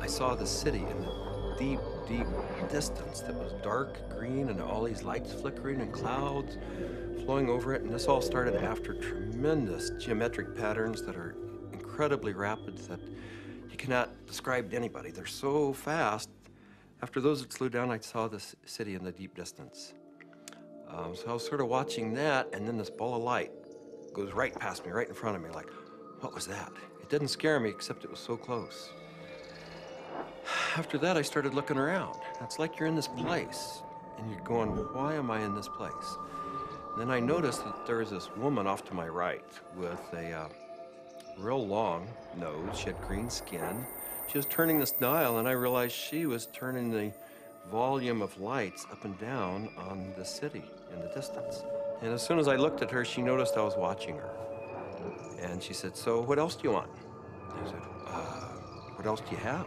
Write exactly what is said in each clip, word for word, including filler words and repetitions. I saw the city in the deep, deep distance that was dark green and all these lights flickering and clouds flowing over it. And this all started after tremendous geometric patterns that are incredibly rapid that you cannot describe to anybody. They're so fast. After those had slowed down, I saw this city in the deep distance. Um, so I was sort of watching that, and then this ball of light goes right past me, right in front of me, like, what was that? It didn't scare me, except it was so close. After that, I started looking around. It's like you're in this place, and you're going, why am I in this place? And then I noticed that there was this woman off to my right with a uh, real long nose. She had green skin. She was turning this dial, and I realized she was turning the volume of lights up and down on the city in the distance. And as soon as I looked at her, she noticed I was watching her. And she said, so what else do you want? I said, uh, what else do you have?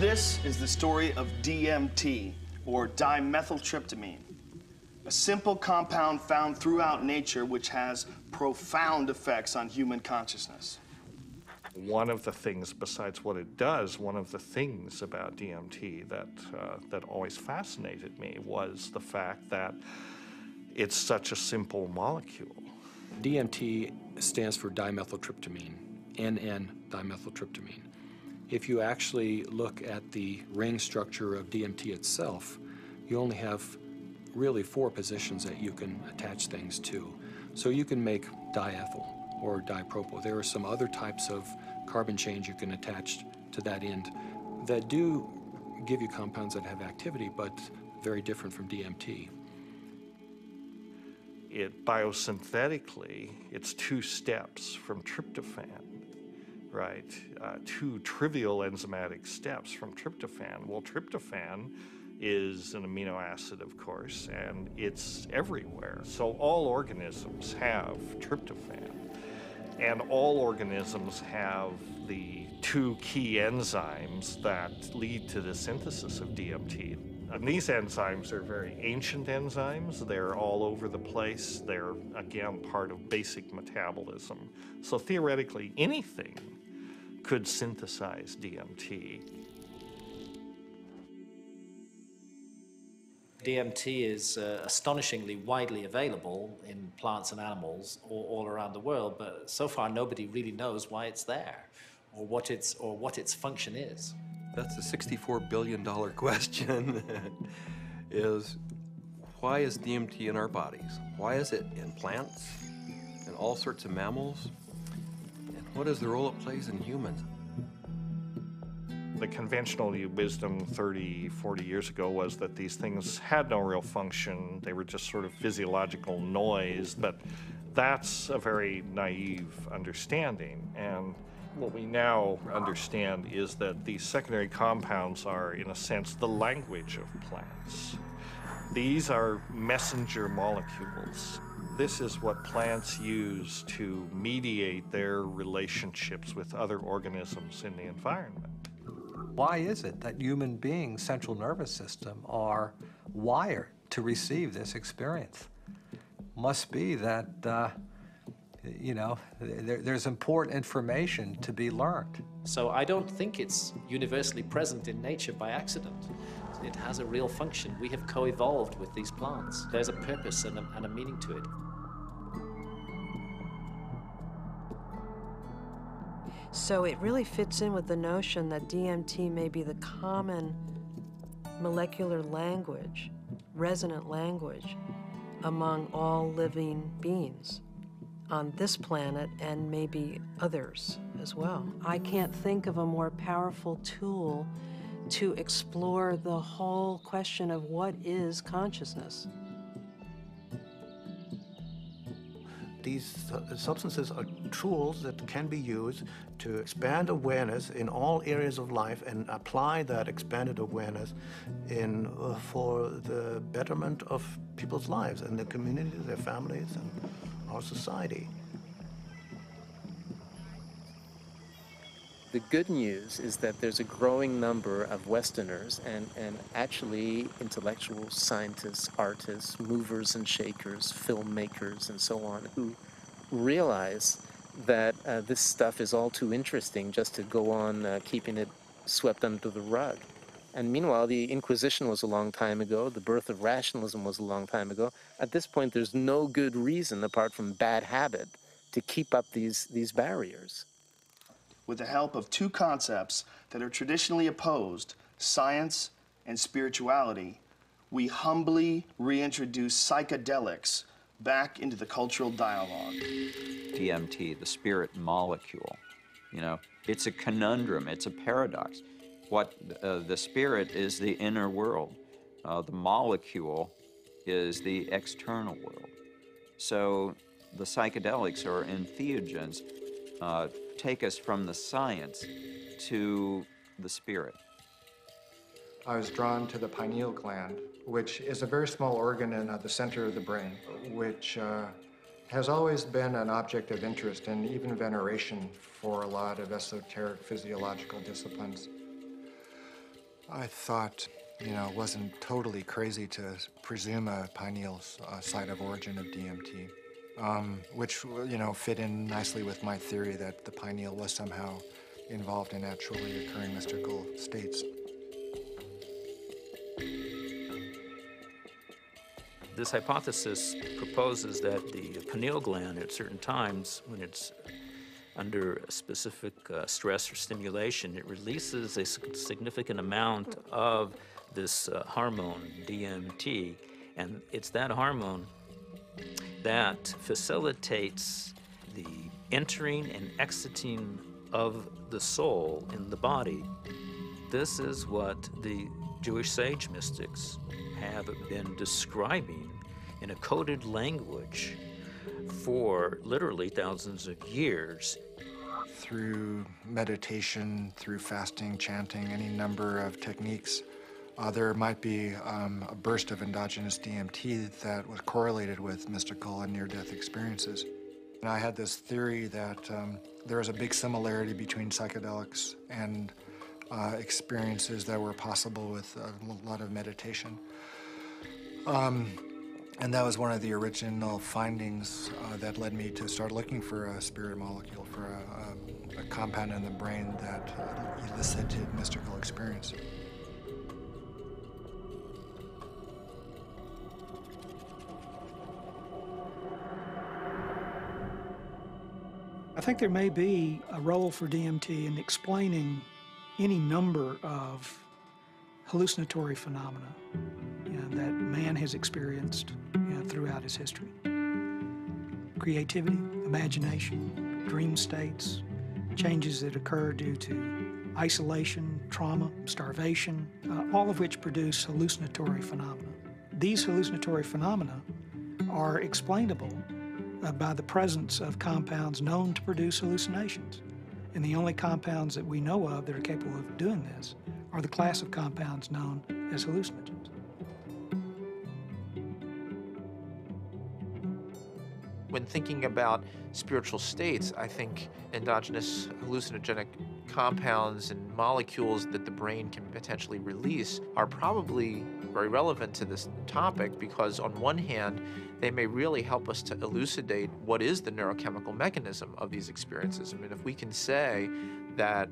This is the story of D M T, or dimethyltryptamine, a simple compound found throughout nature which has profound effects on human consciousness. One of the things, besides what it does, one of the things about D M T that, uh, that always fascinated me was the fact that it's such a simple molecule. D M T stands for dimethyltryptamine, N N dimethyltryptamine. If you actually look at the ring structure of D M T itself, you only have really four positions that you can attach things to. So you can make diethyl or dipropyl. There are some other types of carbon chains you can attach to that end that do give you compounds that have activity, but very different from D M T. It biosynthetically, it's two steps from tryptophan. Right, uh, two trivial enzymatic steps from tryptophan. Well, tryptophan is an amino acid, of course, and it's everywhere. So all organisms have tryptophan, and all organisms have the two key enzymes that lead to the synthesis of D M T. And these enzymes are very ancient enzymes. They're all over the place. They're, again, part of basic metabolism. So theoretically, anything could synthesize D M T. D M T is uh, astonishingly widely available in plants and animals all, all around the world, but so far nobody really knows why it's there or what its, or what its function is. That's a sixty-four billion dollar question, is why is D M T in our bodies? Why is it in plants, in all sorts of mammals? What is the role it plays in humans? The conventional wisdom thirty, forty years ago was that these things had no real function. They were just sort of physiological noise, but that's a very naive understanding. And what we now understand is that these secondary compounds are, in a sense, the language of plants. These are messenger molecules. This is what plants use to mediate their relationships with other organisms in the environment. Why is it that human beings' central nervous system are wired to receive this experience? Must be that, uh, you know, there, there's important information to be learned. So I don't think it's universally present in nature by accident. It has a real function. We have co-evolved with these plants. There's a purpose and a, and a meaning to it. So it really fits in with the notion that D M T may be the common molecular language, resonant language, among all living beings on this planet and maybe others as well. I can't think of a more powerful tool to explore the whole question of what is consciousness. These substances are tools that can be used to expand awareness in all areas of life and apply that expanded awareness in uh, for the betterment of people's lives and their communities, their families, and our society. The good news is that there's a growing number of Westerners and, and actually intellectuals, scientists, artists, movers and shakers, filmmakers, and so on, who realize that uh, this stuff is all too interesting just to go on uh, keeping it swept under the rug. And meanwhile, the Inquisition was a long time ago, the birth of rationalism was a long time ago. At this point, there's no good reason, apart from bad habit, to keep up these, these barriers. With the help of two concepts that are traditionally opposed, science and spirituality, we humbly reintroduce psychedelics back into the cultural dialogue. D M T, the spirit molecule, you know, it's a conundrum, it's a paradox. What uh, the spirit is the inner world, uh, the molecule is the external world. So the psychedelics or entheogens uh, take us from the science to the spirit. I was drawn to the pineal gland, which is a very small organ in uh, the center of the brain, which uh, has always been an object of interest and even veneration for a lot of esoteric physiological disciplines. I thought, you know, it wasn't totally crazy to presume a pineal uh, site of origin of D M T. Um, which, you know, fit in nicely with my theory that the pineal was somehow involved in naturally occurring mystical states. This hypothesis proposes that the pineal gland at certain times, when it's under a specific uh, stress or stimulation, it releases a significant amount of this uh, hormone, D M T, and it's that hormone that facilitates the entering and exiting of the soul in the body. This is what the Jewish sage mystics have been describing in a coded language for literally thousands of years. Through meditation, through fasting, chanting, any number of techniques, Uh, there might be um, a burst of endogenous D M T that was correlated with mystical and near-death experiences. And I had this theory that um, there was a big similarity between psychedelics and uh, experiences that were possible with a lot of meditation. Um, and that was one of the original findings uh, that led me to start looking for a spirit molecule, for a, a, a compound in the brain that uh, elicited mystical experience. I think there may be a role for D M T in explaining any number of hallucinatory phenomena, you know, that man has experienced, you know, throughout his history. Creativity, imagination, dream states, changes that occur due to isolation, trauma, starvation, uh, all of which produce hallucinatory phenomena. These hallucinatory phenomena are explainable by the presence of compounds known to produce hallucinations. And the only compounds that we know of that are capable of doing this are the class of compounds known as hallucinogens. When thinking about spiritual states, I think endogenous hallucinogenic compounds and molecules that the brain can potentially release are probably very relevant to this topic because, on one hand, they may really help us to elucidate what is the neurochemical mechanism of these experiences. I mean, if we can say that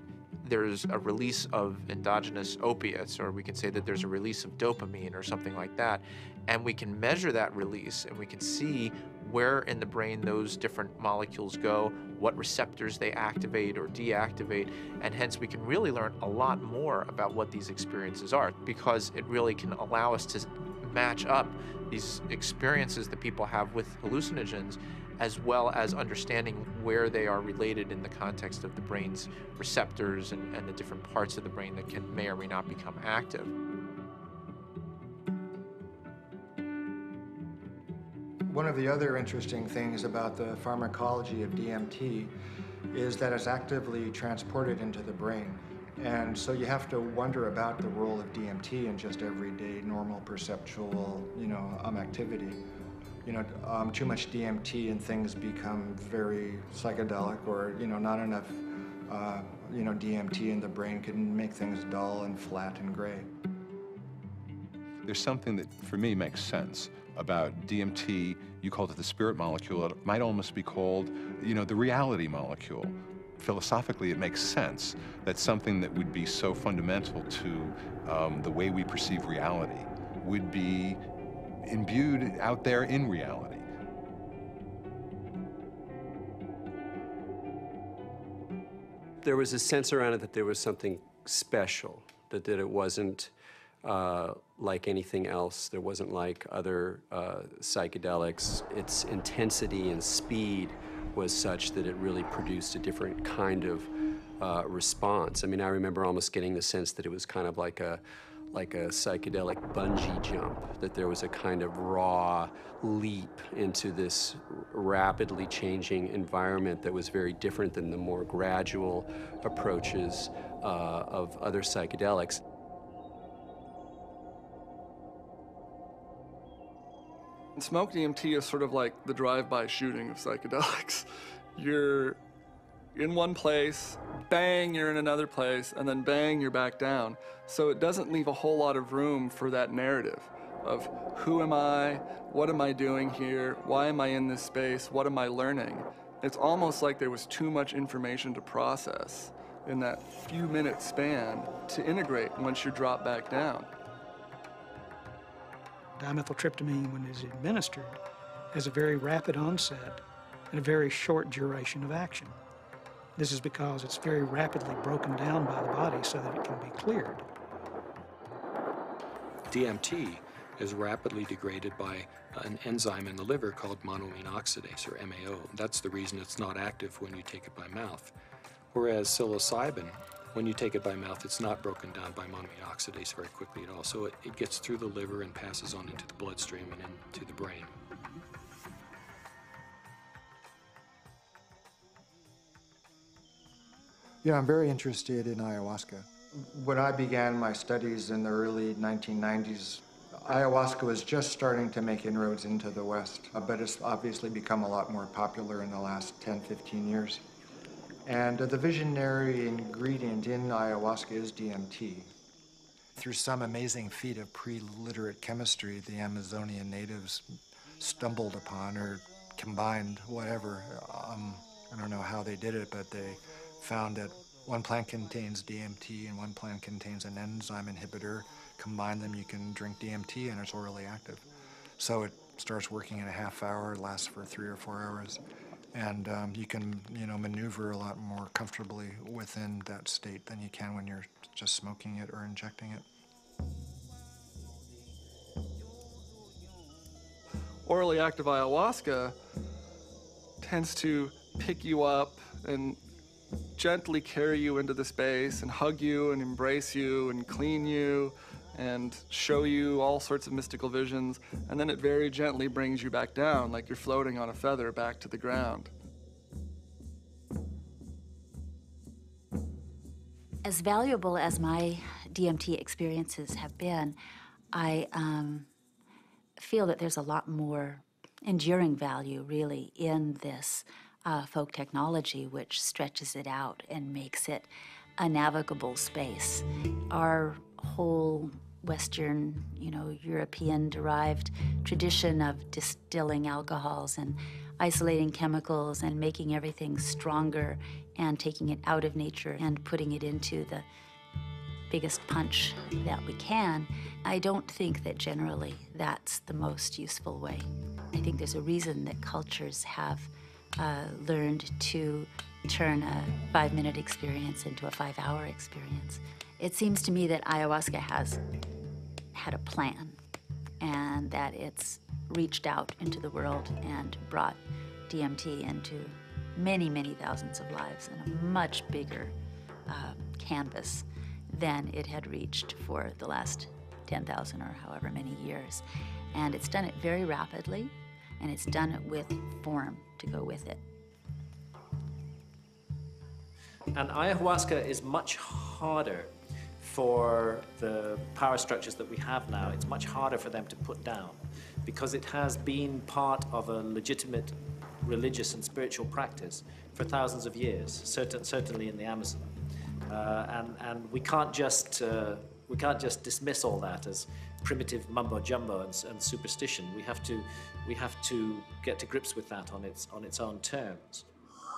there's a release of endogenous opiates, or we can say that there's a release of dopamine or something like that, and we can measure that release and we can see where in the brain those different molecules go, what receptors they activate or deactivate, and hence we can really learn a lot more about what these experiences are, because it really can allow us to match up these experiences that people have with hallucinogens, as well as understanding where they are related in the context of the brain's receptors and, and the different parts of the brain that can may or may not become active. One of the other interesting things about the pharmacology of D M T is that it's actively transported into the brain. And so you have to wonder about the role of D M T in just everyday, normal, perceptual, you know, um, activity. You know, um, too much D M T and things become very psychedelic, or, you know, not enough, uh, you know, D M T in the brain can make things dull and flat and gray. There's something that, for me, makes sense about D M T. You called it the spirit molecule. It might almost be called, you know, the reality molecule. Philosophically, it makes sense that something that would be so fundamental to um, the way we perceive reality would be imbued out there in reality. There was a sense around it that there was something special, that, that it wasn't uh, like anything else. There wasn't like other uh, psychedelics. Its intensity and speed was such that it really produced a different kind of uh, response. I mean, I remember almost getting the sense that it was kind of like a, like a psychedelic bungee jump, that there was a kind of raw leap into this rapidly changing environment that was very different than the more gradual approaches uh, of other psychedelics. Smoke D M T is sort of like the drive-by shooting of psychedelics. You're in one place, bang, you're in another place, and then bang, you're back down. So it doesn't leave a whole lot of room for that narrative of who am I, what am I doing here, why am I in this space, what am I learning? It's almost like there was too much information to process in that few-minute span to integrate once you're dropped back down. Dimethyltryptamine, when it is administered, has a very rapid onset and a very short duration of action. This is because it's very rapidly broken down by the body so that it can be cleared. D M T is rapidly degraded by an enzyme in the liver called monoamine oxidase, or M A O. That's the reason it's not active when you take it by mouth. Whereas psilocybin, when you take it by mouth, it's not broken down by monoamine oxidase very quickly at all. So it, it gets through the liver and passes on into the bloodstream and into the brain. Yeah, I'm very interested in ayahuasca. When I began my studies in the early nineteen nineties, ayahuasca was just starting to make inroads into the West, but it's obviously become a lot more popular in the last ten, fifteen years. And the visionary ingredient in ayahuasca is D M T. Through some amazing feat of pre-literate chemistry, the Amazonian natives stumbled upon or combined whatever. Um, I don't know how they did it, but they found that one plant contains D M T and one plant contains an enzyme inhibitor. Combine them, you can drink D M T, and it's orally active. So it starts working in a half hour, lasts for three or four hours. And um, you can, you know, maneuver a lot more comfortably within that state than you can when you're just smoking it or injecting it. Orally active ayahuasca tends to pick you up and gently carry you into the space and hug you and embrace you and clean you and show you all sorts of mystical visions, and then it very gently brings you back down, like you're floating on a feather back to the ground. As valuable as my D M T experiences have been, I um, feel that there's a lot more enduring value, really, in this uh, folk technology, which stretches it out and makes it a navigable space. Our whole Western, you know, European-derived tradition of distilling alcohols and isolating chemicals and making everything stronger and taking it out of nature and putting it into the biggest punch that we can, I don't think that generally that's the most useful way. I think there's a reason that cultures have uh, learned to turn a five-minute experience into a five-hour experience. It seems to me that ayahuasca has had a plan and that it's reached out into the world and brought D M T into many, many thousands of lives and a much bigger uh, canvas than it had reached for the last ten thousand or however many years. And it's done it very rapidly and it's done with form to go with it. And ayahuasca is much harder for the power structures that we have now. It's much harder for them to put down because it has been part of a legitimate religious and spiritual practice for thousands of years, certain, certainly in the Amazon. Uh, and, and we can't just, uh, we can't just dismiss all that as primitive mumbo-jumbo and, and superstition. We have to, we have to get to grips with that on its, on its own terms.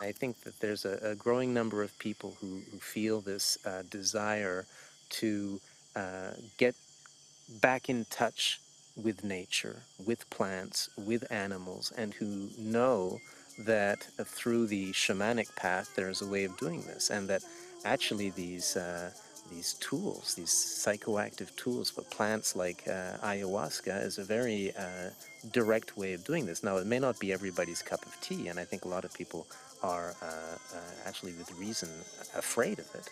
I think that there's a, a growing number of people who, who feel this uh, desire to uh, get back in touch with nature, with plants, with animals, and who know that uh, through the shamanic path there's a way of doing this, and that actually these, uh, these tools, these psychoactive tools for plants like uh, ayahuasca is a very uh, direct way of doing this. Now, it may not be everybody's cup of tea, and I think a lot of people are uh, uh, actually, with reason, afraid of it.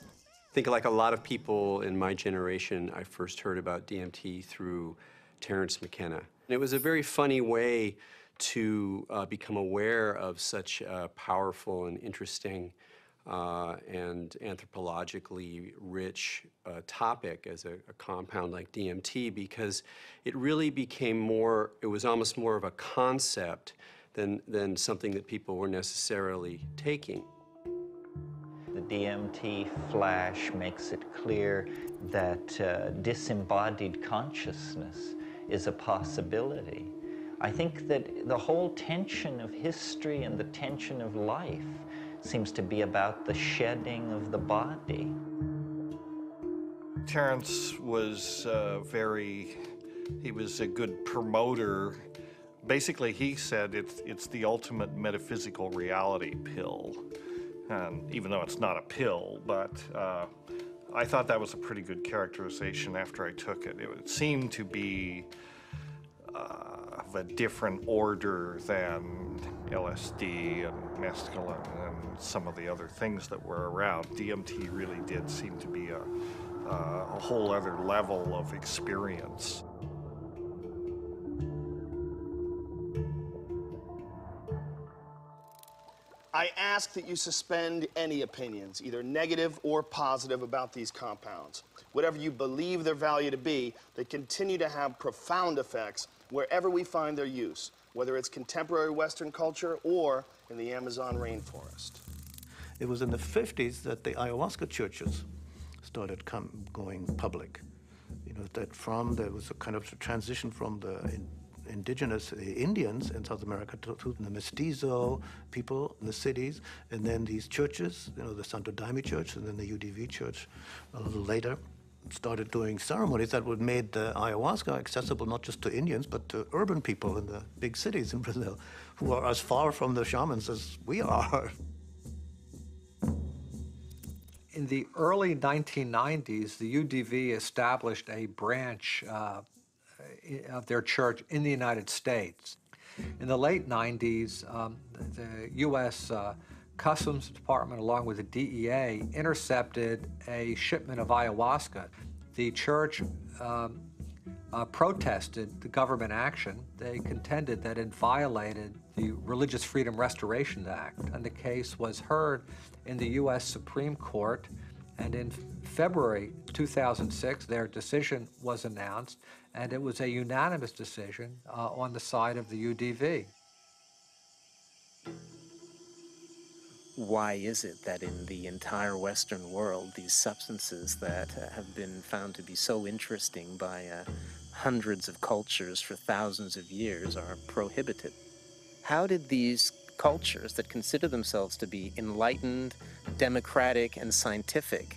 I think, like a lot of people in my generation, I first heard about D M T through Terence McKenna. And it was a very funny way to uh, become aware of such a powerful and interesting uh, and anthropologically rich uh, topic as a, a compound like D M T, because it really became more, it was almost more of a concept than, than something that people were necessarily taking. The D M T flash makes it clear that uh, disembodied consciousness is a possibility. I think that the whole tension of history and the tension of life seems to be about the shedding of the body. Terence was uh, very, he was a good promoter. Basically, he said it's, it's the ultimate metaphysical reality pill. And even though it's not a pill, but uh, I thought that was a pretty good characterization after I took it. It, it seemed to be uh, of a different order than L S D and mescaline and some of the other things that were around. D M T really did seem to be a, uh, a whole other level of experience. I ask that you suspend any opinions, either negative or positive, about these compounds. Whatever you believe their value to be, they continue to have profound effects wherever we find their use, whether it's contemporary Western culture or in the Amazon rainforest. It was in the fifties that the ayahuasca churches started come, going public. You know, that from, there was a kind of transition from the in, indigenous Indians in South America to, to the mestizo people in the cities, and then these churches, you know, the Santo Daime church, and then the U D V church a little later, started doing ceremonies that would made the ayahuasca accessible not just to Indians, but to urban people in the big cities in Brazil, who are as far from the shamans as we are. In the early nineteen nineties, the U D V established a branch uh, of their church in the United States. In the late nineties, um, the U S Uh, Customs Department, along with the D E A, intercepted a shipment of ayahuasca. The church um, uh, protested the government action. They contended that it violated the Religious Freedom Restoration Act, and the case was heard in the U S Supreme Court. And in February two thousand six, their decision was announced, and it was a unanimous decision uh, on the side of the U D V. Why is it that in the entire Western world, these substances that uh, have been found to be so interesting by uh, hundreds of cultures for thousands of years are prohibited? How did these cultures that consider themselves to be enlightened, democratic, and scientific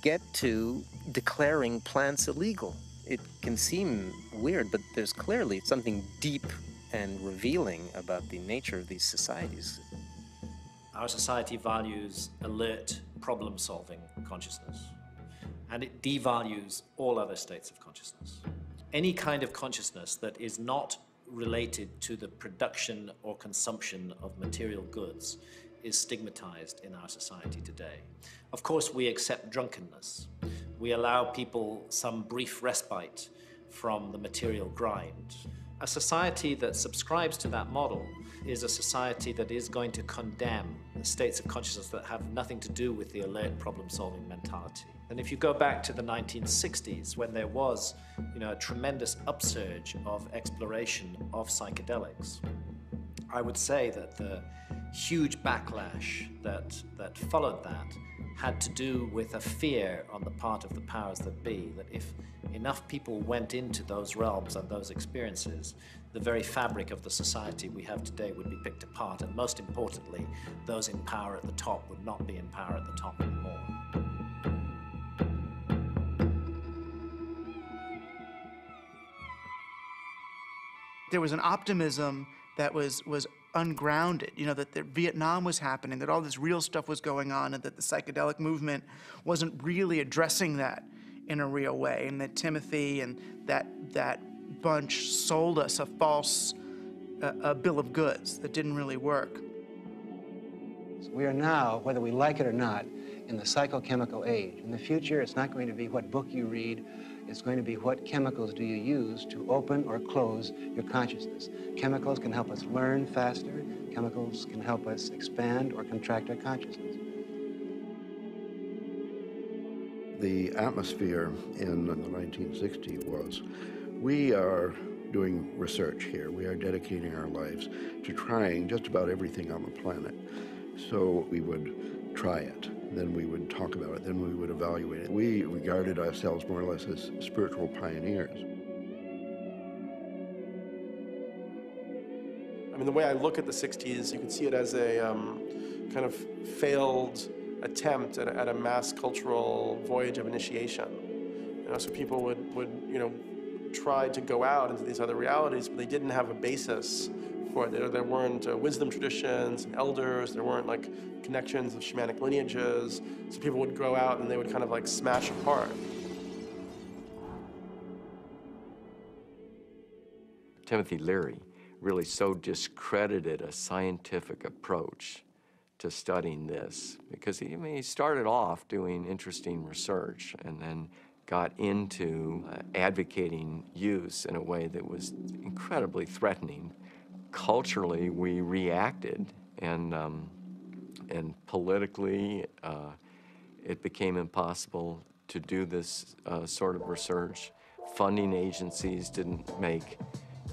get to declaring plants illegal? It can seem weird, but there's clearly something deep and revealing about the nature of these societies. Our society values alert, problem-solving consciousness, and it devalues all other states of consciousness. Any kind of consciousness that is not related to the production or consumption of material goods is stigmatized in our society today. Of course, we accept drunkenness. We allow people some brief respite from the material grind. A society that subscribes to that model is a society that is going to condemn states of consciousness that have nothing to do with the alert problem-solving mentality. And if you go back to the nineteen sixties, when there was, you know, a tremendous upsurge of exploration of psychedelics, I would say that the huge backlash that, that followed that had to do with a fear on the part of the powers that be, that if enough people went into those realms and those experiences, the very fabric of the society we have today would be picked apart, and most importantly, those in power at the top would not be in power at the top anymore. There was an optimism that was, was ungrounded, you know, that, that Vietnam was happening, that all this real stuff was going on, and that the psychedelic movement wasn't really addressing that in a real way, and that Timothy and that, that bunch sold us a false uh, a bill of goods that didn't really work. We are now, whether we like it or not, in the psychochemical age. In the future, it's not going to be what book you read, it's going to be what chemicals do you use to open or close your consciousness. Chemicals can help us learn faster. Chemicals can help us expand or contract our consciousness. The atmosphere in the nineteen sixties was, we are doing research here. We are dedicating our lives to trying just about everything on the planet. So we would try it. Then we would talk about it, then we would evaluate it. We regarded ourselves more or less as spiritual pioneers. I mean, the way I look at the sixties, you can see it as a um, kind of failed attempt at a, at a mass cultural voyage of initiation. You know, so people would, would, you know, try to go out into these other realities, but they didn't have a basis. There, there weren't uh, wisdom traditions and elders. There weren't like connections of shamanic lineages. So people would go out and they would kind of like smash apart. Timothy Leary really so discredited a scientific approach to studying this, because he, I mean, he started off doing interesting research and then got into uh, advocating use in a way that was incredibly threatening. Culturally, we reacted, and, um, and politically, uh, it became impossible to do this uh, sort of research. Funding agencies didn't make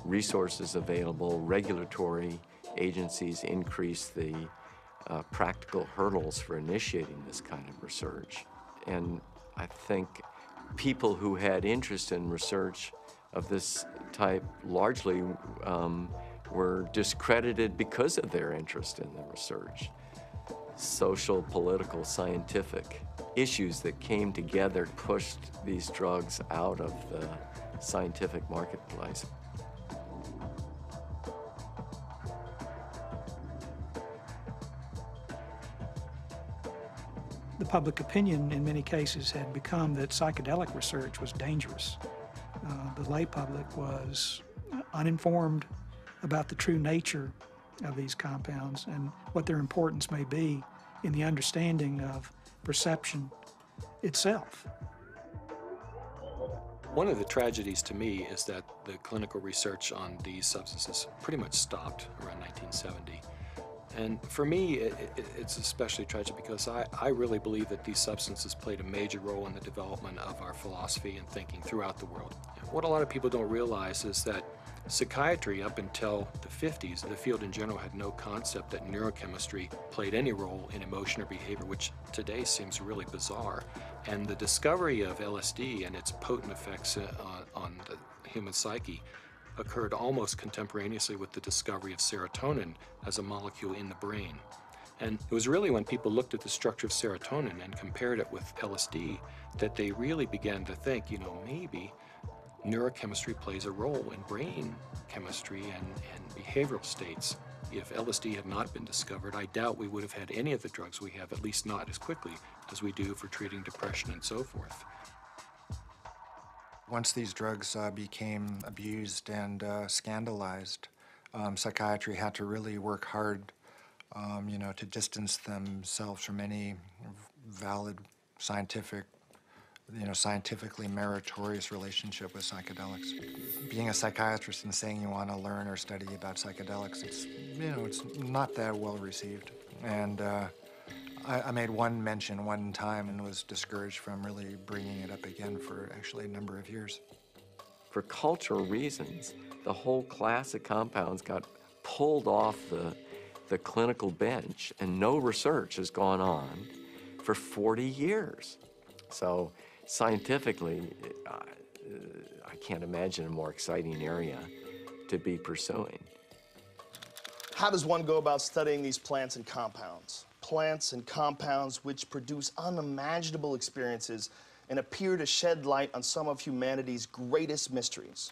resources available. Regulatory agencies increased the uh, practical hurdles for initiating this kind of research. And I think people who had interest in research of this type largely um, were discredited because of their interest in the research. Social, political, scientific issues that came together pushed these drugs out of the scientific marketplace. The public opinion in many cases had become that psychedelic research was dangerous. Uh, the lay public was uninformed about the true nature of these compounds and what their importance may be in the understanding of perception itself. One of the tragedies to me is that the clinical research on these substances pretty much stopped around nineteen seventy. And for me, it, it, it's especially tragic because I, I really believe that these substances played a major role in the development of our philosophy and thinking throughout the world. What a lot of people don't realize is that psychiatry, up until the fifties, the field in general had no concept that neurochemistry played any role in emotion or behavior, which today seems really bizarre. And the discovery of L S D and its potent effects on, on the human psyche occurred almost contemporaneously with the discovery of serotonin as a molecule in the brain. And it was really when people looked at the structure of serotonin and compared it with L S D that they really began to think, you know, maybe neurochemistry plays a role in brain chemistry and, and behavioral states. If L S D had not been discovered, I doubt we would have had any of the drugs we have, at least not as quickly as we do for treating depression and so forth. Once these drugs uh, became abused and uh, scandalized, um, psychiatry had to really work hard, um, you know, to distance themselves from any valid scientific you know, scientifically meritorious relationship with psychedelics. Being a psychiatrist and saying you want to learn or study about psychedelics, it's, you know, it's not that well received. And uh, I, I made one mention one time and was discouraged from really bringing it up again for actually a number of years. For cultural reasons, the whole class of compounds got pulled off the, the clinical bench, and no research has gone on for forty years. So scientifically, uh, I can't imagine a more exciting area to be pursuing. How does one go about studying these plants and compounds? Plants and compounds which produce unimaginable experiences and appear to shed light on some of humanity's greatest mysteries.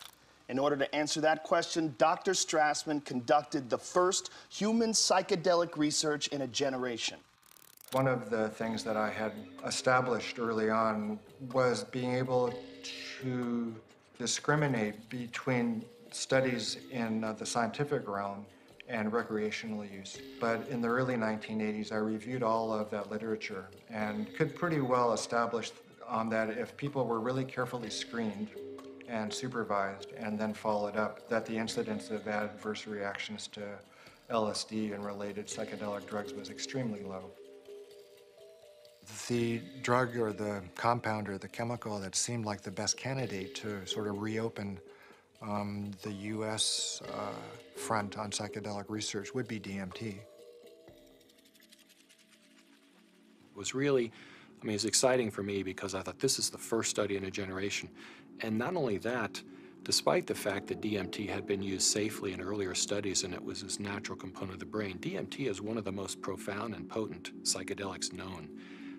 In order to answer that question, Doctor Strassman conducted the first human psychedelic research in a generation. One of the things that I had established early on was being able to discriminate between studies in uh, the scientific realm and recreational use. But in the early nineteen eighties, I reviewed all of that literature and could pretty well establish on that if people were really carefully screened and supervised and then followed up, that the incidence of adverse reactions to L S D and related psychedelic drugs was extremely low. The drug or the compound or the chemical that seemed like the best candidate to sort of reopen um, the U S uh, front on psychedelic research would be D M T. It was really, I mean, it was exciting for me because I thought this is the first study in a generation. And not only that, despite the fact that D M T had been used safely in earlier studies and it was this natural component of the brain, D M T is one of the most profound and potent psychedelics known.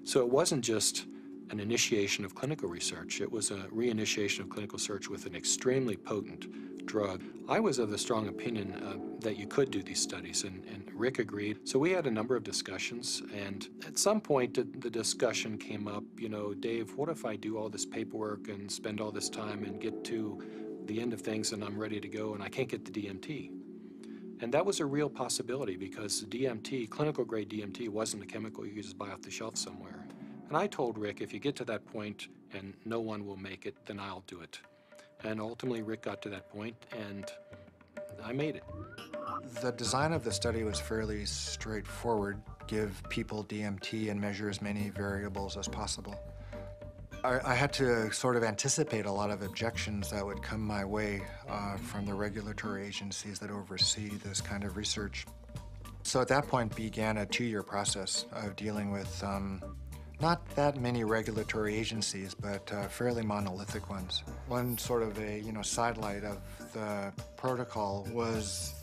So it wasn't just an initiation of clinical research, it was a reinitiation of clinical research with an extremely potent drug. I was of the strong opinion uh, that you could do these studies, and, and Rick agreed. So we had a number of discussions, and at some point the discussion came up, you know, Dave, what if I do all this paperwork and spend all this time and get to the end of things and I'm ready to go and I can't get the D M T? And that was a real possibility because D M T, clinical grade D M T, wasn't a chemical you could just buy off the shelf somewhere. And I told Rick, if you get to that point and no one will make it, then I'll do it. And ultimately Rick got to that point and I made it. The design of the study was fairly straightforward. Give people D M T and measure as many variables as possible. I had to sort of anticipate a lot of objections that would come my way uh, from the regulatory agencies that oversee this kind of research. So at that point began a two-year process of dealing with um, not that many regulatory agencies, but uh, fairly monolithic ones. One sort of a you know sidelight of the protocol was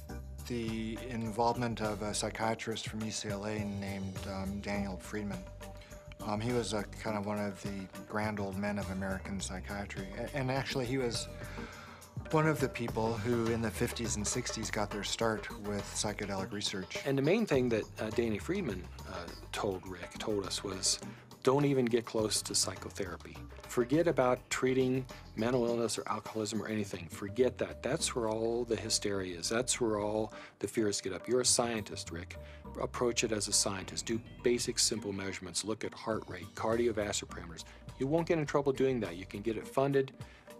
the involvement of a psychiatrist from U C L A named um, Daniel Friedman. Um, he was a, kind of one of the grand old men of American psychiatry. And, and actually, he was one of the people who in the fifties and sixties got their start with psychedelic research. And the main thing that uh, Danny Friedman uh, told Rick, told us was, don't even get close to psychotherapy. Forget about treating mental illness or alcoholism or anything. Forget that. That's where all the hysteria is. That's where all the fears get up. You're a scientist, Rick. Approach it as a scientist. Do basic, simple measurements. Look at heart rate, cardiovascular parameters. You won't get in trouble doing that. You can get it funded,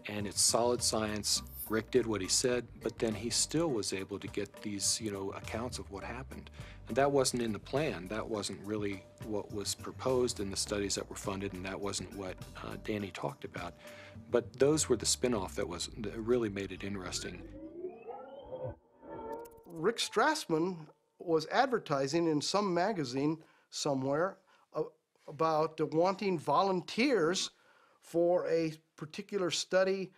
and it's solid science. Rick did what he said, but then he still was able to get these, you know, accounts of what happened. And that wasn't in the plan. That wasn't really what was proposed in the studies that were funded, and that wasn't what uh, Danny talked about. But those were the spin-off that, was, that really made it interesting. Rick Strassman was advertising in some magazine somewhere uh, about uh, wanting volunteers for a particular study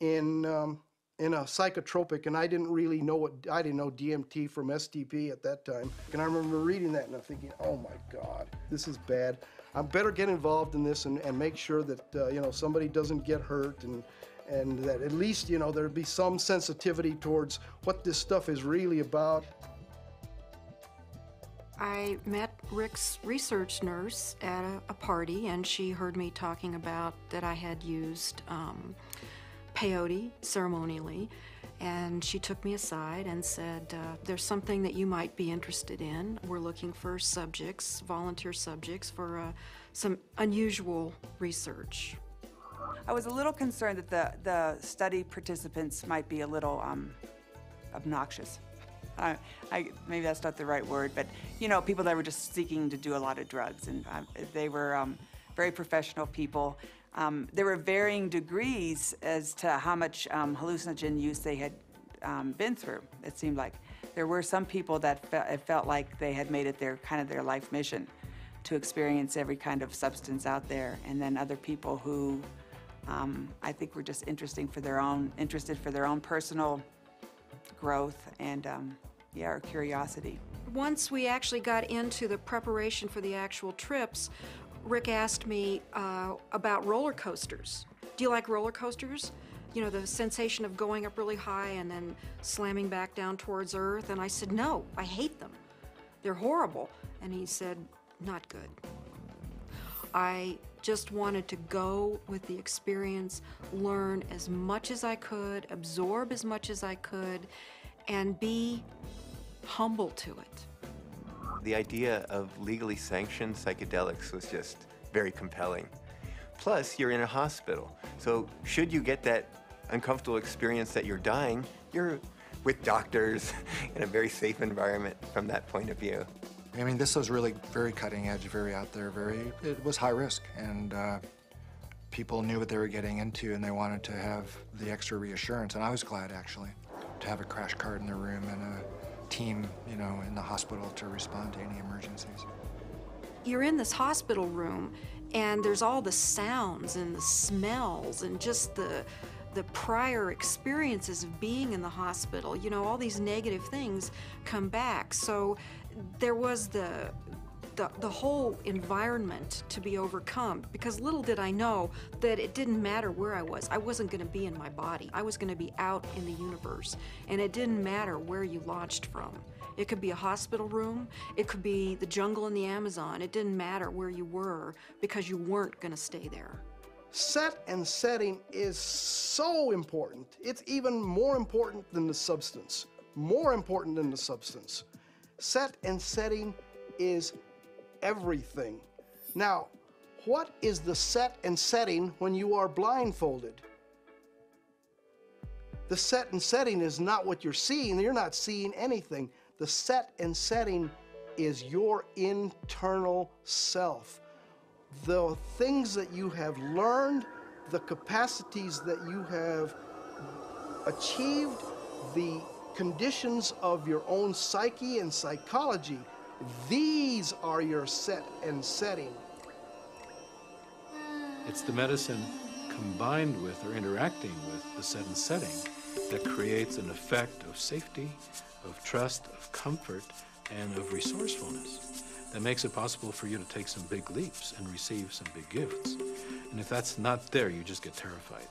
in um, in a psychotropic, and I didn't really know what, I didn't know D M T from S T P at that time. And I remember reading that and I'm thinking, oh my God, this is bad. I better get involved in this and, and make sure that, uh, you know, somebody doesn't get hurt, and, and that at least, you know, there'd be some sensitivity towards what this stuff is really about. I met Rick's research nurse at a, a party, and she heard me talking about that I had used um, peyote ceremonially, and she took me aside and said, uh, there's something that you might be interested in. We're looking for subjects, volunteer subjects, for uh, some unusual research. I was a little concerned that the, the study participants might be a little um, obnoxious. I, I, maybe that's not the right word, but, you know, people that were just seeking to do a lot of drugs, and uh, they were um, very professional people. Um, there were varying degrees as to how much um, hallucinogen use they had um, been through, it seemed like. There were some people that fe it felt like they had made it their kind of their life mission to experience every kind of substance out there, and then other people who um, I think were just interesting for their own, interested for their own personal growth and um, yeah, or curiosity. Once we actually got into the preparation for the actual trips, Rick asked me uh, about roller coasters. Do you like roller coasters? You know, the sensation of going up really high and then slamming back down towards Earth. And I said, no, I hate them. They're horrible. And he said, not good. I just wanted to go with the experience, learn as much as I could, absorb as much as I could, and be humble to it. The idea of legally sanctioned psychedelics was just very compelling. Plus, you're in a hospital. So should you get that uncomfortable experience that you're dying, you're with doctors in a very safe environment from that point of view. I mean, this was really very cutting edge, very out there, very, it was high risk, and uh, people knew what they were getting into, and they wanted to have the extra reassurance, and I was glad, actually, to have a crash cart in the room and a team, you know, in the hospital to respond to any emergencies. You're in this hospital room, and there's all the sounds and the smells and just the, the prior experiences of being in the hospital. You know, all these negative things come back, so there was the, the, the whole environment to be overcome, because little did I know that it didn't matter where I was. I wasn't going to be in my body. I was going to be out in the universe, and it didn't matter where you launched from. It could be a hospital room. It could be the jungle in the Amazon. It didn't matter where you were, because you weren't going to stay there. Set and setting is so important. It's even more important than the substance. More important than the substance. Set and setting is everything. Now, what is the set and setting when you are blindfolded? The set and setting is not what you're seeing. You're not seeing anything. The set and setting is your internal self. The things that you have learned, the capacities that you have achieved, the conditions of your own psyche and psychology. These are your set and setting. It's the medicine combined with or interacting with the set and setting that creates an effect of safety, of trust, of comfort, and of resourcefulness that makes it possible for you to take some big leaps and receive some big gifts. And if that's not there, you just get terrified.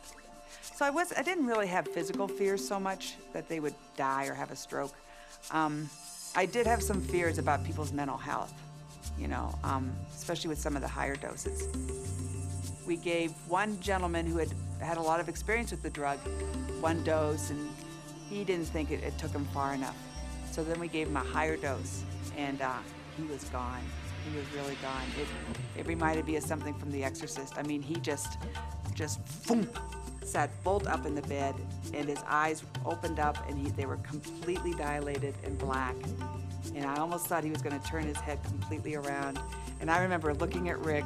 So I was, I didn't really have physical fears so much that they would die or have a stroke. Um, I did have some fears about people's mental health, you know, um, especially with some of the higher doses. We gave one gentleman who had had a lot of experience with the drug one dose, and he didn't think it, it took him far enough. So then we gave him a higher dose, and uh, he was gone. He was really gone. It, it reminded me of something from The Exorcist. I mean, he just, just, boom, sat bolt up in the bed, and his eyes opened up, and he, they were completely dilated and black. And I almost thought he was going to turn his head completely around. And I remember looking at Rick,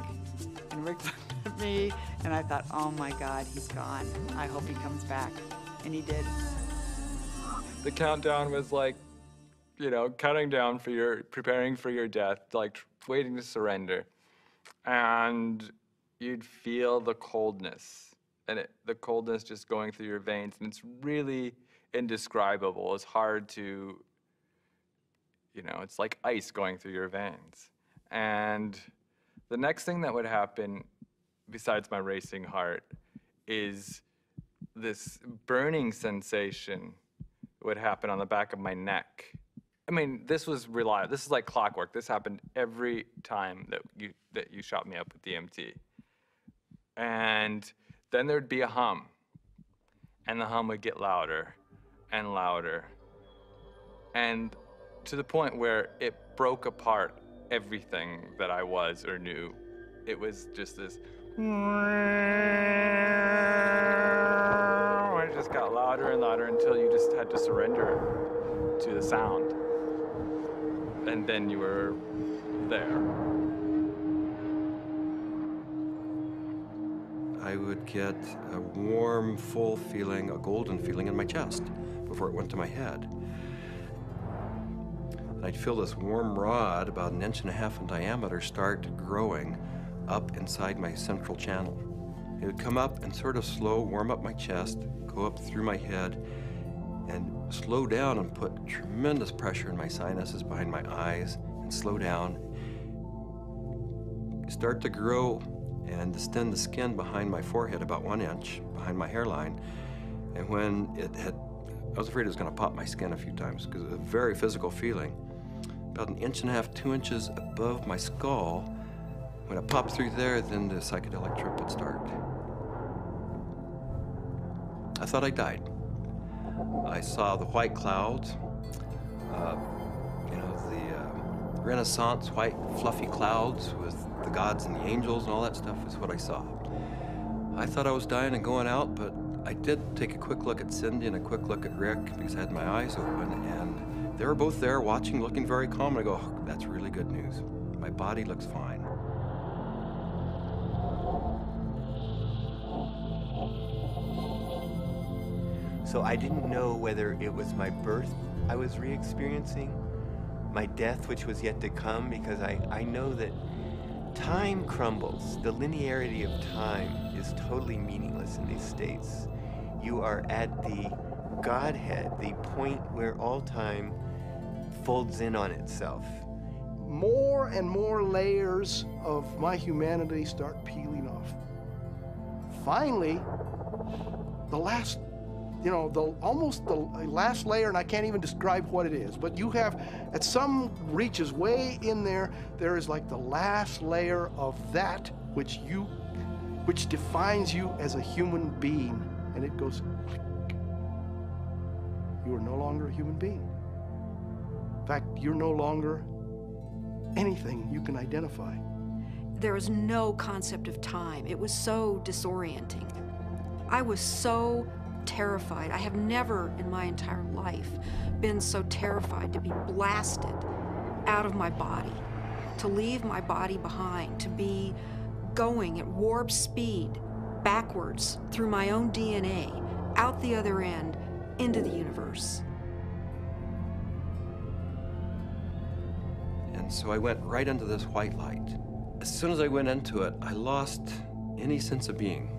and Rick looked at me, and I thought, oh my God, he's gone. I hope he comes back. And he did. The countdown was like, you know, counting down for your, preparing for your death, like waiting to surrender. And you'd feel the coldness. And it, the coldness just going through your veins, and it's really indescribable. It's hard to, you know, it's like ice going through your veins. And the next thing that would happen, besides my racing heart, is this burning sensation would happen on the back of my neck. I mean, this was reliable. This is like clockwork. This happened every time that you that you shot me up with D M T, and then there'd be a hum, and the hum would get louder and louder, and to the point where it broke apart everything that I was or knew it was just this. It just got louder and louder until you just had to surrender to the sound. And then you were there. I would get a warm, full feeling, a golden feeling in my chest before it went to my head. And I'd feel this warm rod, about an inch and a half in diameter, start growing up inside my central channel. It would come up and sort of slow, warm up my chest, go up through my head, and slow down and put tremendous pressure in my sinuses behind my eyes, and slow down. Start to grow and distend the skin behind my forehead about one inch, behind my hairline. And when it had, I was afraid it was gonna pop my skin a few times because it was a very physical feeling. About an inch and a half, two inches above my skull, when it popped through there, then the psychedelic trip would start. I thought I died. I saw the white clouds, uh, you know, the uh, Renaissance white fluffy clouds with the gods and the angels and all that stuff is what I saw. I thought I was dying and going out, but I did take a quick look at Cindy and a quick look at Rick because I had my eyes open, and they were both there watching, looking very calm, and I go, oh, that's really good news. My body looks fine. So I didn't know whether it was my birth I was re-experiencing, my death which was yet to come, because I, I know that time crumbles. The linearity of time is totally meaningless in these states. You are at the Godhead, the point where all time folds in on itself. More and more layers of my humanity start peeling off. Finally, the last you know, the, almost the last layer, and I can't even describe what it is, but you have, at some reaches way in there, there is like the last layer of that which you, which defines you as a human being, and it goes, you are no longer a human being. In fact, you're no longer anything you can identify. There was no concept of time. It was so disorienting. I was so terrified. I have never in my entire life been so terrified to be blasted out of my body, to leave my body behind, to be going at warp speed backwards through my own D N A, out the other end, into the universe. And so I went right into this white light. As soon as I went into it, I lost any sense of being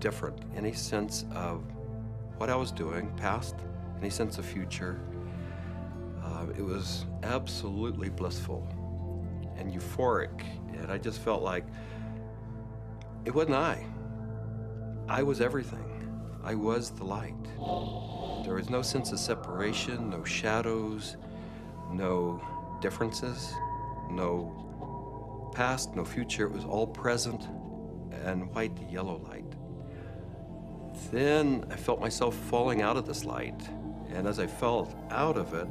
different, any sense of what I was doing, past, any sense of future. Uh, it was absolutely blissful and euphoric, and I just felt like it wasn't I. I was everything. I was the light. There was no sense of separation, no shadows, no differences, no past, no future. It was all present and white to yellow light. Then I felt myself falling out of this light. And as I fell out of it,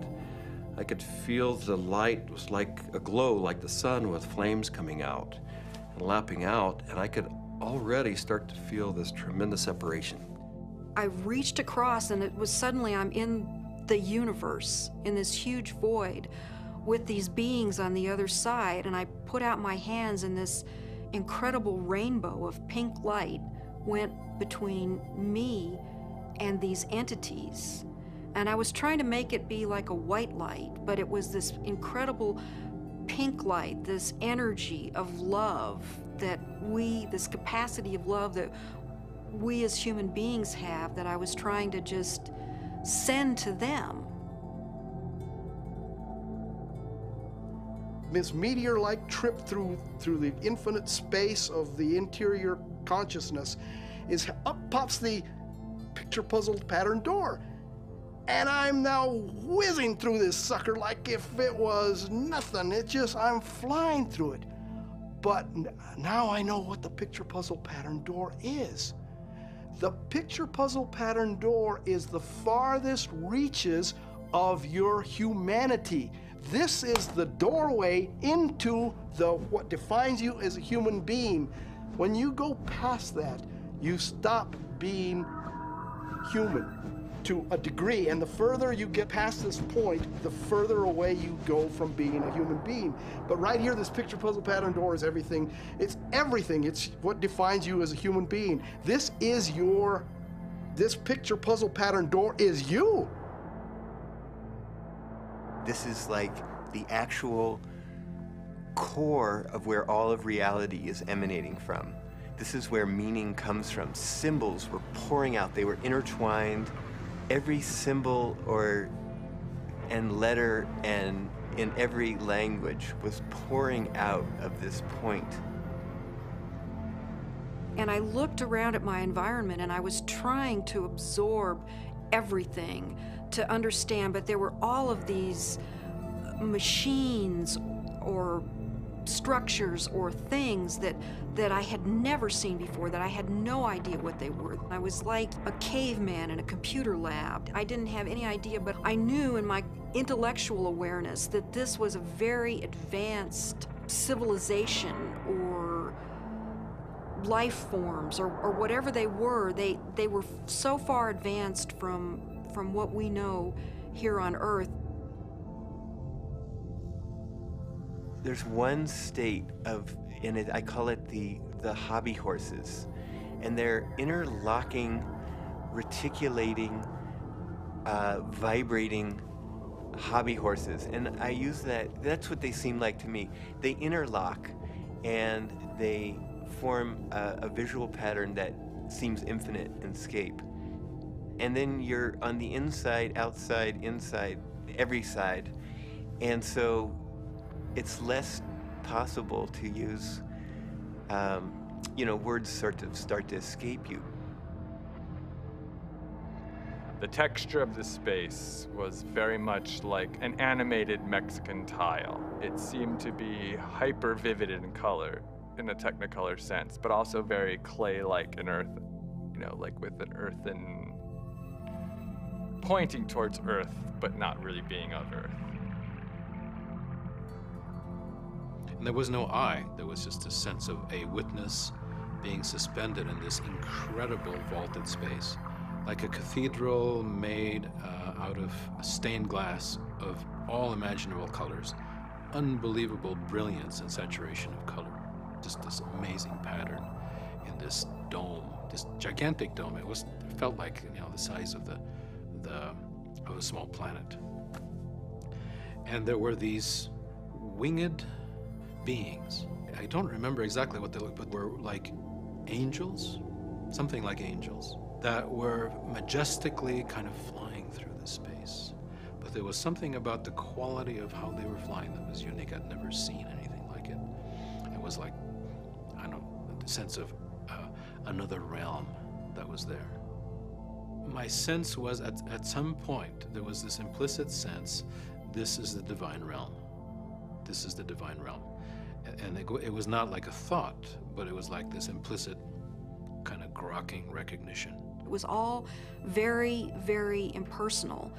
I could feel the light was like a glow, like the sun with flames coming out and lapping out. And I could already start to feel this tremendous separation. I reached across and it was suddenly I'm in the universe, in this huge void with these beings on the other side. And I put out my hands and this incredible rainbow of pink light went between me and these entities. And I was trying to make it be like a white light, but it was this incredible pink light, this energy of love that we, this capacity of love that we as human beings have, that I was trying to just send to them. This meteor-like trip through, through the infinite space of the interior consciousness is up pops the picture puzzle pattern door. And I'm now whizzing through this sucker like if it was nothing. It's just, I'm flying through it. But now I know what the picture puzzle pattern door is. The picture puzzle pattern door is the farthest reaches of your humanity. This is the doorway into the what defines you as a human being. When you go past that, you stop being human to a degree. And the further you get past this point, the further away you go from being a human being. But right here, this picture puzzle pattern door is everything. It's everything. It's what defines you as a human being. This is your, this picture puzzle pattern door is you. This is like the actual core of where all of reality is emanating from. This is where meaning comes from. Symbols were pouring out. They were intertwined. Every symbol or and letter and in every language was pouring out of this point. And I looked around at my environment and I was trying to absorb everything to understand, but there were all of these machines or structures or things that that I had never seen before, that I had no idea what they were. I was like a caveman in a computer lab. I didn't have any idea, but I knew in my intellectual awareness that this was a very advanced civilization or life forms or, or whatever they were. They, they were so far advanced from, from what we know here on Earth. There's one state of, and it, I call it the, the hobby horses, and they're interlocking, reticulating, uh, vibrating hobby horses. And I use that, that's what they seem like to me. They interlock and they form a, a visual pattern that seems infinite and scape. And then you're on the inside, outside, inside, every side. And so it's less possible to use, um, you know, words sort of start to escape you. The texture of the space was very much like an animated Mexican tile. It seemed to be hyper vivid in color, in a technicolor sense, but also very clay-like and earth, you know, like with an earthen, pointing towards earth, but not really being of earth. And there was no I, there was just a sense of a witness being suspended in this incredible vaulted space, like a cathedral made uh, out of stained glass of all imaginable colors, unbelievable brilliance and saturation of color, just this amazing pattern in this dome, this gigantic dome. It was, it felt like, you know, the size of the, the of a small planet. And there were these winged beings. I don't remember exactly what they looked, but were like angels, something like angels, that were majestically kind of flying through the space. But there was something about the quality of how they were flying that was unique. I'd never seen anything like it. It was like, I don't know, the sense of uh, another realm that was there. My sense was at, at some point, there was this implicit sense, this is the divine realm. This is the divine realm. And it, it was not like a thought, but it was like this implicit kind of grokking recognition. It was all very, very impersonal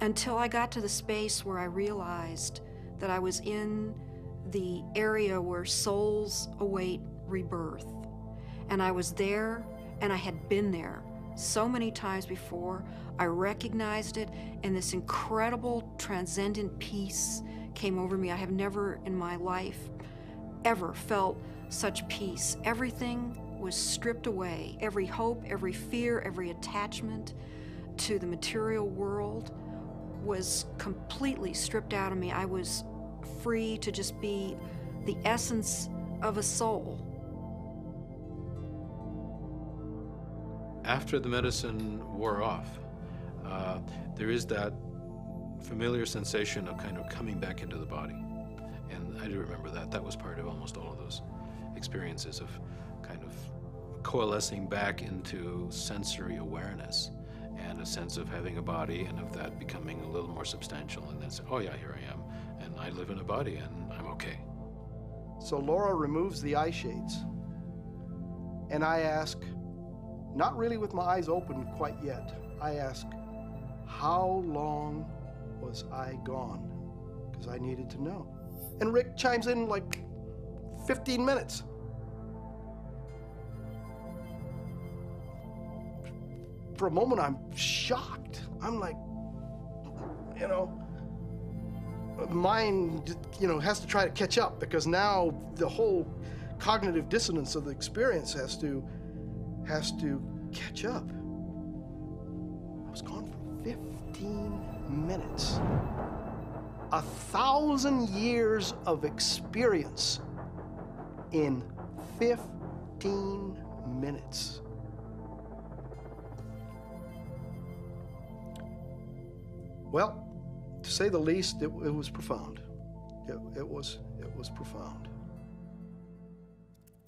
until I got to the space where I realized that I was in the area where souls await rebirth. And I was there, and I had been there so many times before. I recognized it, and this incredible transcendent peace came over me. I have never in my life ever felt such peace. Everything was stripped away. Every hope, every fear, every attachment to the material world was completely stripped out of me. I was free to just be the essence of a soul. After the medicine wore off, uh, there is that familiar sensation of kind of coming back into the body. And I do remember that. That was part of almost all of those experiences of kind of coalescing back into sensory awareness and a sense of having a body and of that becoming a little more substantial. And then say, oh yeah, here I am. And I live in a body and I'm okay. So Laura removes the eye shades. And I ask, not really with my eyes open quite yet, I ask, how long was I gone? because I needed to know. And Rick chimes in like fifteen minutes. For a moment, I'm shocked. I'm like, you know, mind, you know, has to try to catch up because now the whole cognitive dissonance of the experience has to, has to catch up. I was gone for fifteen minutes. A thousand years of experience in fifteen minutes. Well, to say the least, it, it was profound. It, it was, it was profound.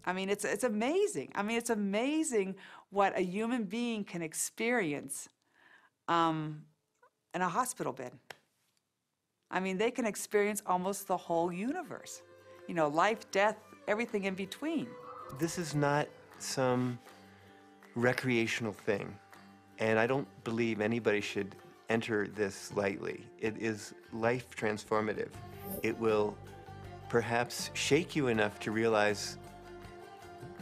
I mean, it's, it's amazing. I mean, it's amazing what a human being can experience um, in a hospital bed. I mean, they can experience almost the whole universe. You know, life, death, everything in between. This is not some recreational thing. And I don't believe anybody should enter this lightly. It is life transformative. It will perhaps shake you enough to realize,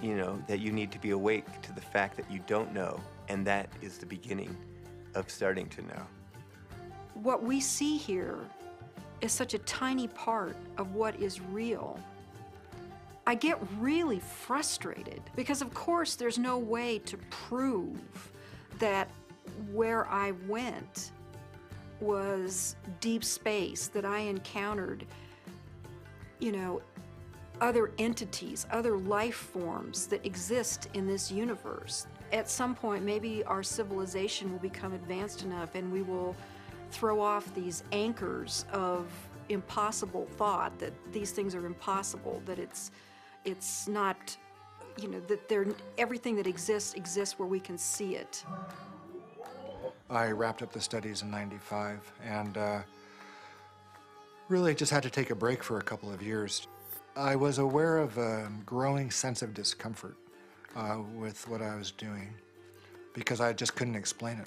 you know, that you need to be awake to the fact that you don't know, and that is the beginning of starting to know. What we see here is such a tiny part of what is real. I get really frustrated because, of course, there's no way to prove that where I went was deep space, that I encountered, you know, other entities, other life forms that exist in this universe. At some point, maybe our civilization will become advanced enough and we will throw off these anchors of impossible thought, that these things are impossible, that it's, it's not, you know, that they're, everything that exists exists where we can see it. I wrapped up the studies in ninety-five and uh, really just had to take a break for a couple of years. I was aware of a growing sense of discomfort uh, with what I was doing because I just couldn't explain it.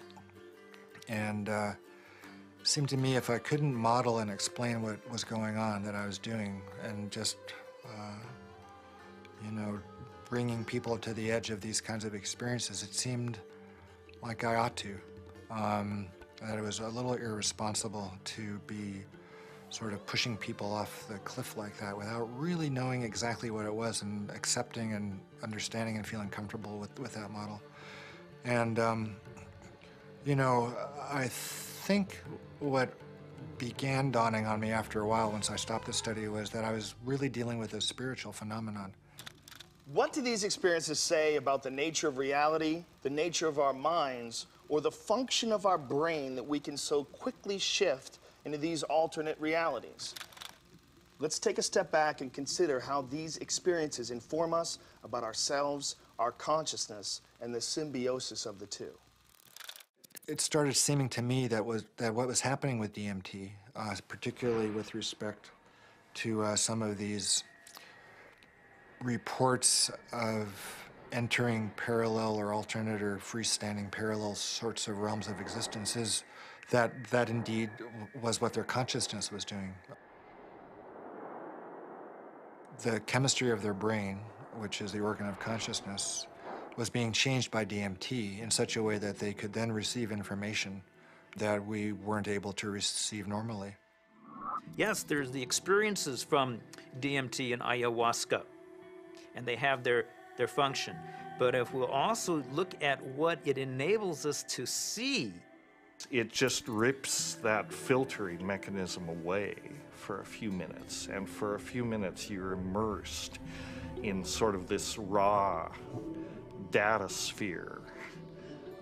And uh, it seemed to me if I couldn't model and explain what was going on that I was doing and just, uh, you know, bringing people to the edge of these kinds of experiences, it seemed like I ought to. Um, that it was a little irresponsible to be sort of pushing people off the cliff like that without really knowing exactly what it was and accepting and understanding and feeling comfortable with, with that model. And, um, you know, I think what began dawning on me after a while once I stopped the study was that I was really dealing with a spiritual phenomenon. What do these experiences say about the nature of reality, the nature of our minds, or the function of our brain that we can so quickly shift into these alternate realities? Let's take a step back and consider how these experiences inform us about ourselves, our consciousness, and the symbiosis of the two. It started seeming to me that, was, that what was happening with D M T, uh, particularly with respect to uh, some of these reports of entering parallel or alternate or freestanding parallel sorts of realms of existence, is that that indeed was what their consciousness was doing. The chemistry of their brain, which is the organ of consciousness, was being changed by D M T in such a way that they could then receive information that we weren't able to receive normally. Yes, there's the experiences from D M T and ayahuasca, and they have their their function. But if we'll also look at what it enables us to see, it just rips that filtering mechanism away for a few minutes. And for a few minutes, you're immersed in sort of this raw data sphere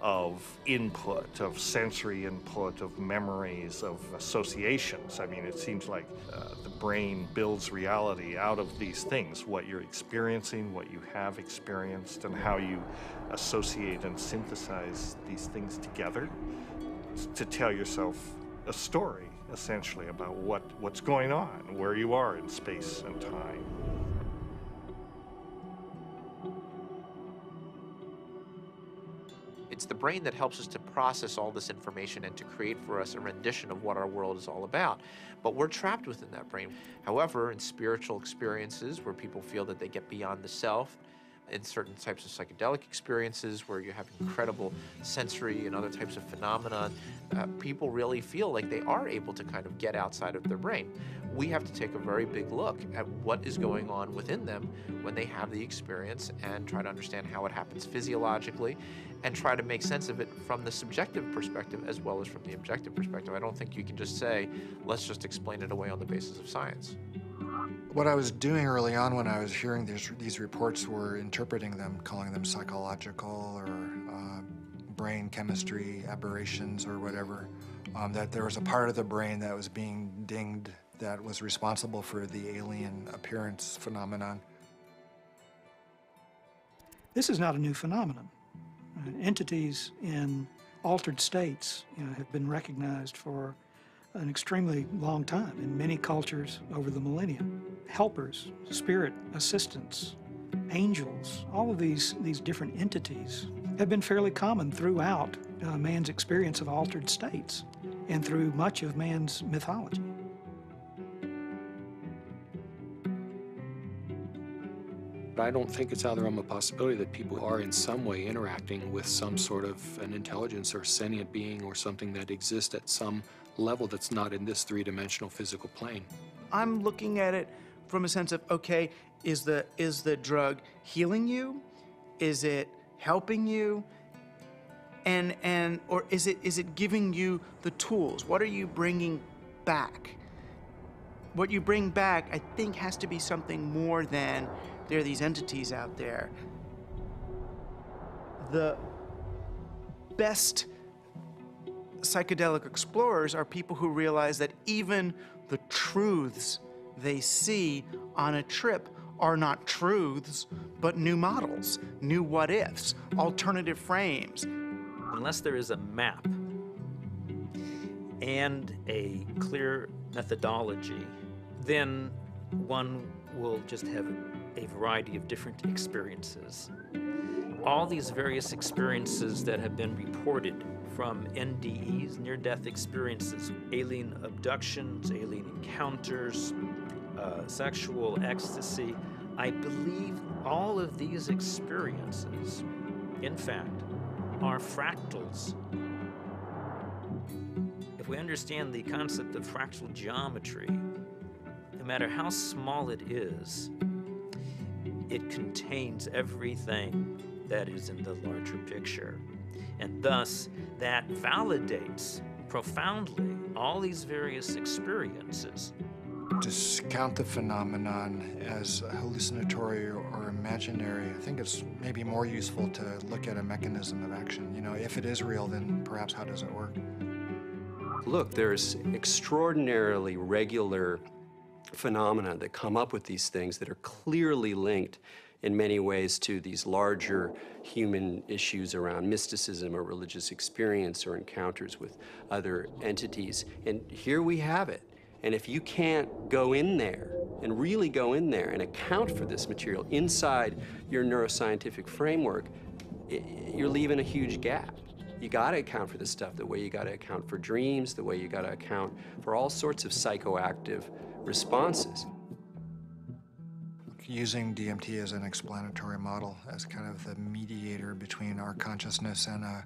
of input, of sensory input, of memories, of associations. I mean, it seems like uh, the brain builds reality out of these things, what you're experiencing, what you have experienced, and how you associate and synthesize these things together to tell yourself a story, essentially, about what, what's going on, where you are in space and time. It's the brain that helps us to process all this information and to create for us a rendition of what our world is all about. But we're trapped within that brain. However, in spiritual experiences where people feel that they get beyond the self, in certain types of psychedelic experiences where you have incredible sensory and other types of phenomena, uh, people really feel like they are able to kind of get outside of their brain. We have to take a very big look at what is going on within them when they have the experience and try to understand how it happens physiologically and try to make sense of it from the subjective perspective as well as from the objective perspective. I don't think you can just say, let's just explain it away on the basis of science. What I was doing early on when I was hearing these, these reports were interpreting them, calling them psychological or uh, brain chemistry aberrations or whatever, um, that there was a part of the brain that was being dinged that was responsible for the alien appearance phenomenon. This is not a new phenomenon. Entities in altered states, you know, have been recognized for an extremely long time in many cultures over the millennium. Helpers, spirit assistants, angels, all of these, these different entities have been fairly common throughout uh, man's experience of altered states and through much of man's mythology. I don't think it's out of the realm of possibility that people are in some way interacting with some sort of an intelligence or sentient being or something that exists at some level that's not in this three-dimensional physical plane. I'm looking at it from a sense of, okay, is the, is the drug healing you? Is it helping you? And, and, or is it, is it giving you the tools? What are you bringing back? What you bring back, I think, has to be something more than there are these entities out there. The best psychedelic explorers are people who realize that even the truths they see on a trip are not truths, but new models, new what-ifs, alternative frames. Unless there is a map and a clear methodology, then one will just have a variety of different experiences. All these various experiences that have been reported, from N D Es, near-death experiences, alien abductions, alien encounters, uh, sexual ecstasy, I believe all of these experiences, in fact, are fractals. If we understand the concept of fractal geometry, no matter how small it is, it contains everything that is in the larger picture. And thus, that validates profoundly all these various experiences. Discount the phenomenon as hallucinatory or imaginary. I think it's maybe more useful to look at a mechanism of action. You know, if it is real, then perhaps how does it work? Look, there's extraordinarily regular phenomena that come up with these things that are clearly linked in many ways to these larger human issues around mysticism or religious experience or encounters with other entities. And here we have it. And if you can't go in there and really go in there and account for this material inside your neuroscientific framework, it, you're leaving a huge gap. You gotta account for this stuff, the way you gotta account for dreams, the way you gotta account for all sorts of psychoactive responses. Using D M T as an explanatory model, as kind of the mediator between our consciousness and a,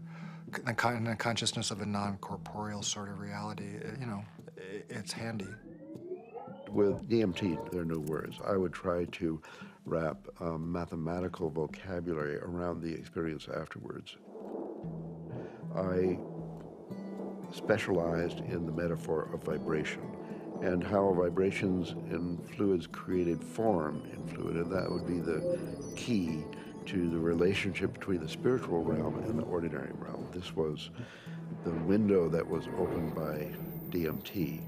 a, con a consciousness of a non-corporeal sort of reality, you know, it's handy. With D M T, there are no words. I would try to wrap um, mathematical vocabulary around the experience afterwards. I specialized in the metaphor of vibration and how vibrations in fluids created form in fluid, and that would be the key to the relationship between the spiritual realm and the ordinary realm. This was the window that was opened by D M T.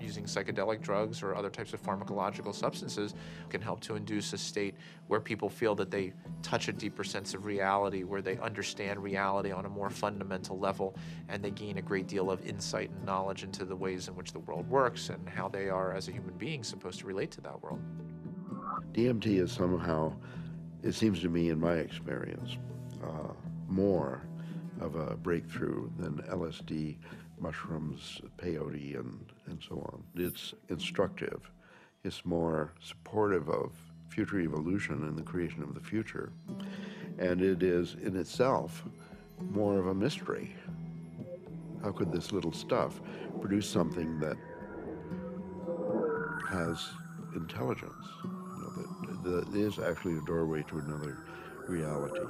Using psychedelic drugs or other types of pharmacological substances can help to induce a state where people feel that they touch a deeper sense of reality, where they understand reality on a more fundamental level, and they gain a great deal of insight and knowledge into the ways in which the world works and how they are, as a human being, supposed to relate to that world. D M T is somehow it seems to me, in my experience, uh, more of a breakthrough than L S D, mushrooms, peyote, and, and so on. It's instructive. It's more supportive of future evolution and the creation of the future. And it is, in itself, more of a mystery. How could this little stuff produce something that has intelligence, you know, that, that is actually a doorway to another reality?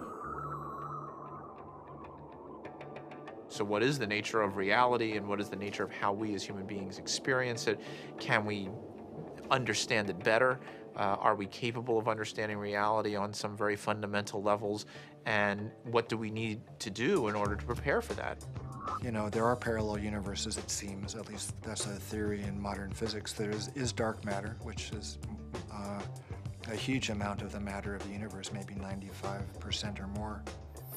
So what is the nature of reality, and what is the nature of how we as human beings experience it? Can we understand it better? Uh, are we capable of understanding reality on some very fundamental levels? And what do we need to do in order to prepare for that? You know, there are parallel universes, it seems. At least that's a theory in modern physics. There is, is dark matter, which is uh, a huge amount of the matter of the universe, maybe ninety-five percent or more.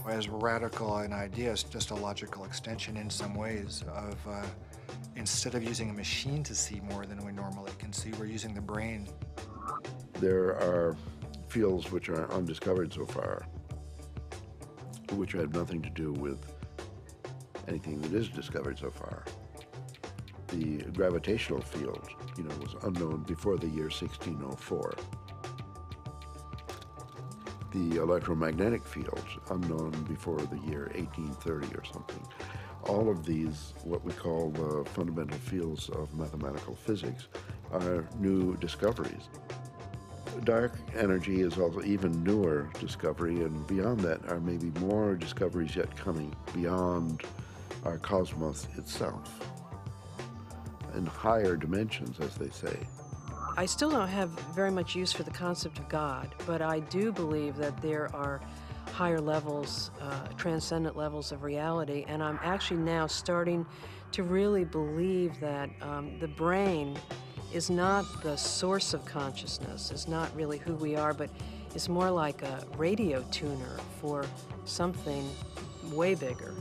As radical an idea, it's just a logical extension in some ways of uh, instead of using a machine to see more than we normally can see, we're using the brain. There are fields which are undiscovered so far, which have nothing to do with anything that is discovered so far. The gravitational field, you know, was unknown before the year sixteen oh four. The electromagnetic field, unknown before the year eighteen thirty or something. All of these, what we call the fundamental fields of mathematical physics, are new discoveries. Dark energy is also even newer discovery, and beyond that are maybe more discoveries yet coming beyond our cosmos itself, in higher dimensions, as they say. I still don't have very much use for the concept of God, but I do believe that there are higher levels, uh, transcendent levels of reality, and I'm actually now starting to really believe that um, the brain is not the source of consciousness, is not really who we are, but it's more like a radio tuner for something way bigger.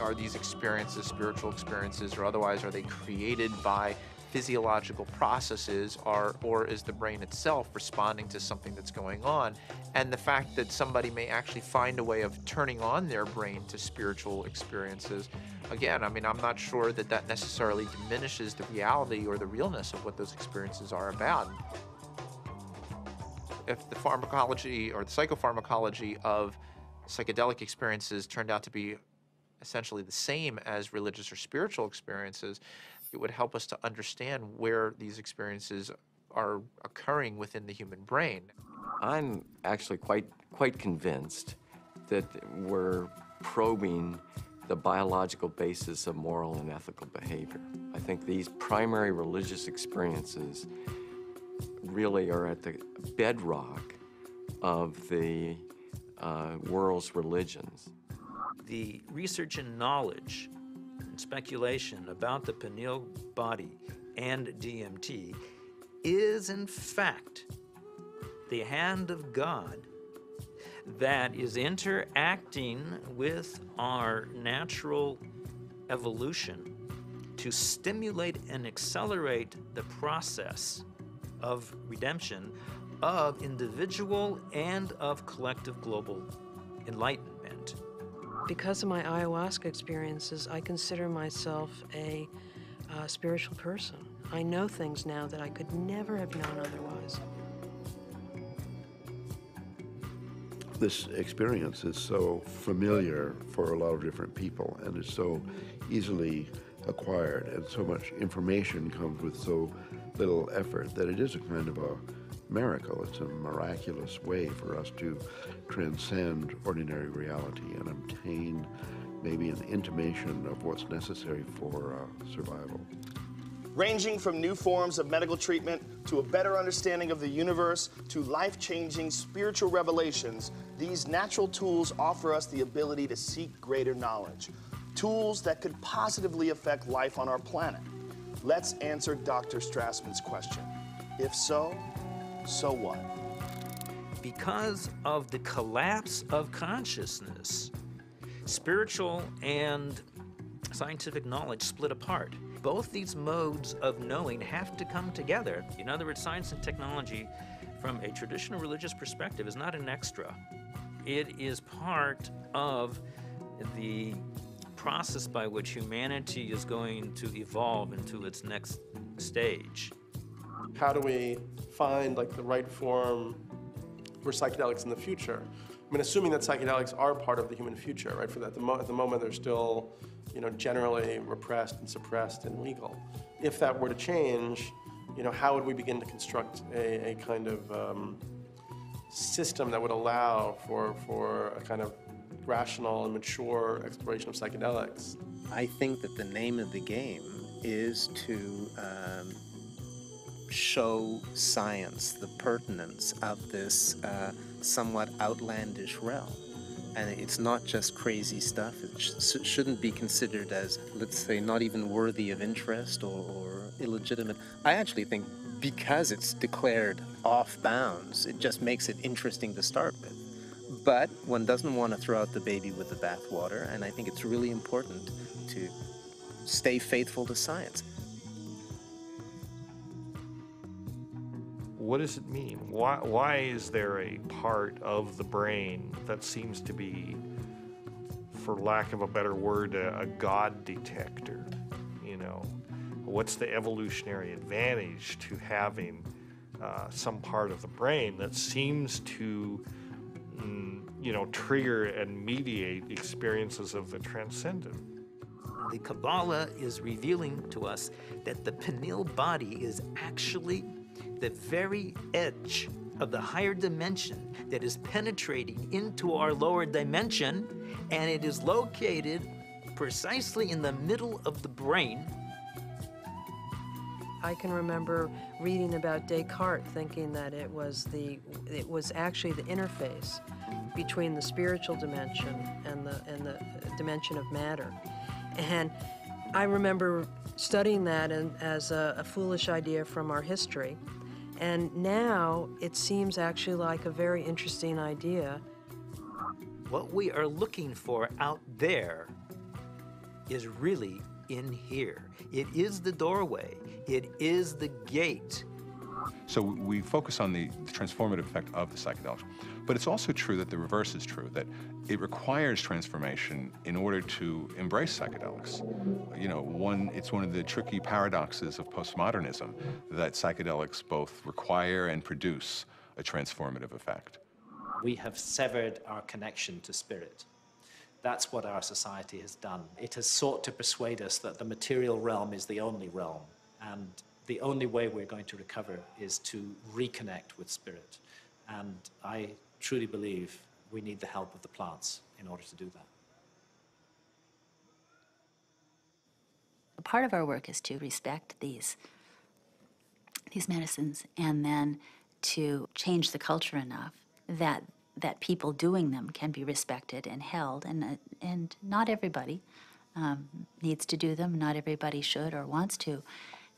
Are these experiences, spiritual experiences or otherwise, are they created by physiological processes, are, or is the brain itself responding to something that's going on? And the fact that somebody may actually find a way of turning on their brain to spiritual experiences, again, I mean, I'm not sure that that necessarily diminishes the reality or the realness of what those experiences are about. If the pharmacology or the psychopharmacology of psychedelic experiences turned out to be essentially the same as religious or spiritual experiences, it would help us to understand where these experiences are occurring within the human brain. I'm actually quite, quite convinced that we're probing the biological basis of moral and ethical behavior. I think these primary religious experiences really are at the bedrock of the uh, world's religions. The research and knowledge and speculation about the pineal body and D M T is, in fact, the hand of God that is interacting with our natural evolution to stimulate and accelerate the process of redemption of individual and of collective global enlightenment. Because of my ayahuasca experiences, I consider myself a uh, spiritual person. I know things now that I could never have known otherwise. This experience is so familiar for a lot of different people, and is so easily acquired, and so much information comes with so little effort, that it is a kind of a miracle. It's a miraculous way for us to transcend ordinary reality and obtain maybe an intimation of what's necessary for uh, survival. Ranging from new forms of medical treatment to a better understanding of the universe to life-changing spiritual revelations, these natural tools offer us the ability to seek greater knowledge, tools that could positively affect life on our planet. Let's answer Doctor Strassman's question. If so, so what? Because of the collapse of consciousness, spiritual and scientific knowledge split apart. Both these modes of knowing have to come together. In other words, science and technology from a traditional religious perspective is not an extra. It is part of the process by which humanity is going to evolve into its next stage. How do we find like the right form for psychedelics in the future? I mean, assuming that psychedelics are part of the human future, right? For that, at the, mo at the moment, they're still, you know, generally repressed and suppressed and legal. If that were to change, you know, how would we begin to construct a, a kind of um, system that would allow for, for a kind of rational and mature exploration of psychedelics? I think that the name of the game is to um, show science the pertinence of this uh, somewhat outlandish realm. And it's not just crazy stuff. It sh shouldn't be considered as, let's say, not even worthy of interest or, or illegitimate. I actually think because it's declared off-bounds, it just makes it interesting to start with. But one doesn't want to throw out the baby with the bathwater, and I think it's really important to stay faithful to science. What does it mean? Why, why is there a part of the brain that seems to be, for lack of a better word, a, a God detector? You know, what's the evolutionary advantage to having uh, some part of the brain that seems to, mm, you know, trigger and mediate experiences of the transcendent? The Kabbalah is revealing to us that the pineal body is actually the very edge of the higher dimension that is penetrating into our lower dimension, and it is located precisely in the middle of the brain. I can remember reading about Descartes thinking that it was the it was actually the interface between the spiritual dimension and the and the dimension of matter. And I remember studying that in, as a, a foolish idea from our history, and now it seems actually like a very interesting idea. What we are looking for out there is really in here. It is the doorway. It is the gate. So we focus on the transformative effect of the psychedelics, but it's also true that the reverse is true, that it requires transformation in order to embrace psychedelics. You know, one, it's one of the tricky paradoxes of postmodernism, that psychedelics both require and produce a transformative effect. We have severed our connection to spirit. That's what our society has done. It has sought to persuade us that the material realm is the only realm, and the only way we're going to recover is to reconnect with spirit. And I truly believe we need the help of the plants in order to do that. Part of our work is to respect these, these medicines, and then to change the culture enough that, that people doing them can be respected and held. And, and not everybody um, needs to do them. Not everybody should or wants to.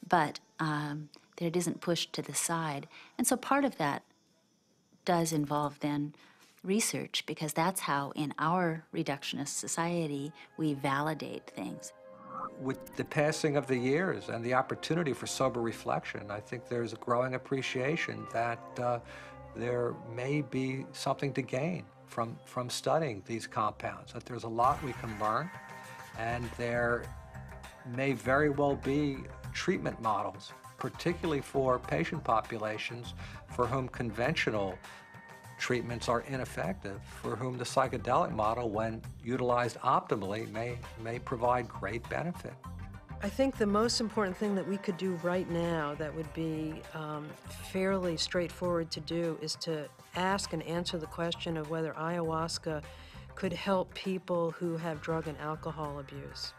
But um, that it isn't pushed to the side. And so part of that does involve then research, because that's how in our reductionist society we validate things. With the passing of the years and the opportunity for sober reflection, I think there's a growing appreciation that uh, there may be something to gain from, from studying these compounds, that there's a lot we can learn, and there may very well be treatment models, particularly for patient populations for whom conventional treatments are ineffective, for whom the psychedelic model, when utilized optimally, may, may provide great benefit. I think the most important thing that we could do right now that would be um, fairly straightforward to do is to ask and answer the question of whether ayahuasca could help people who have drug and alcohol abuse.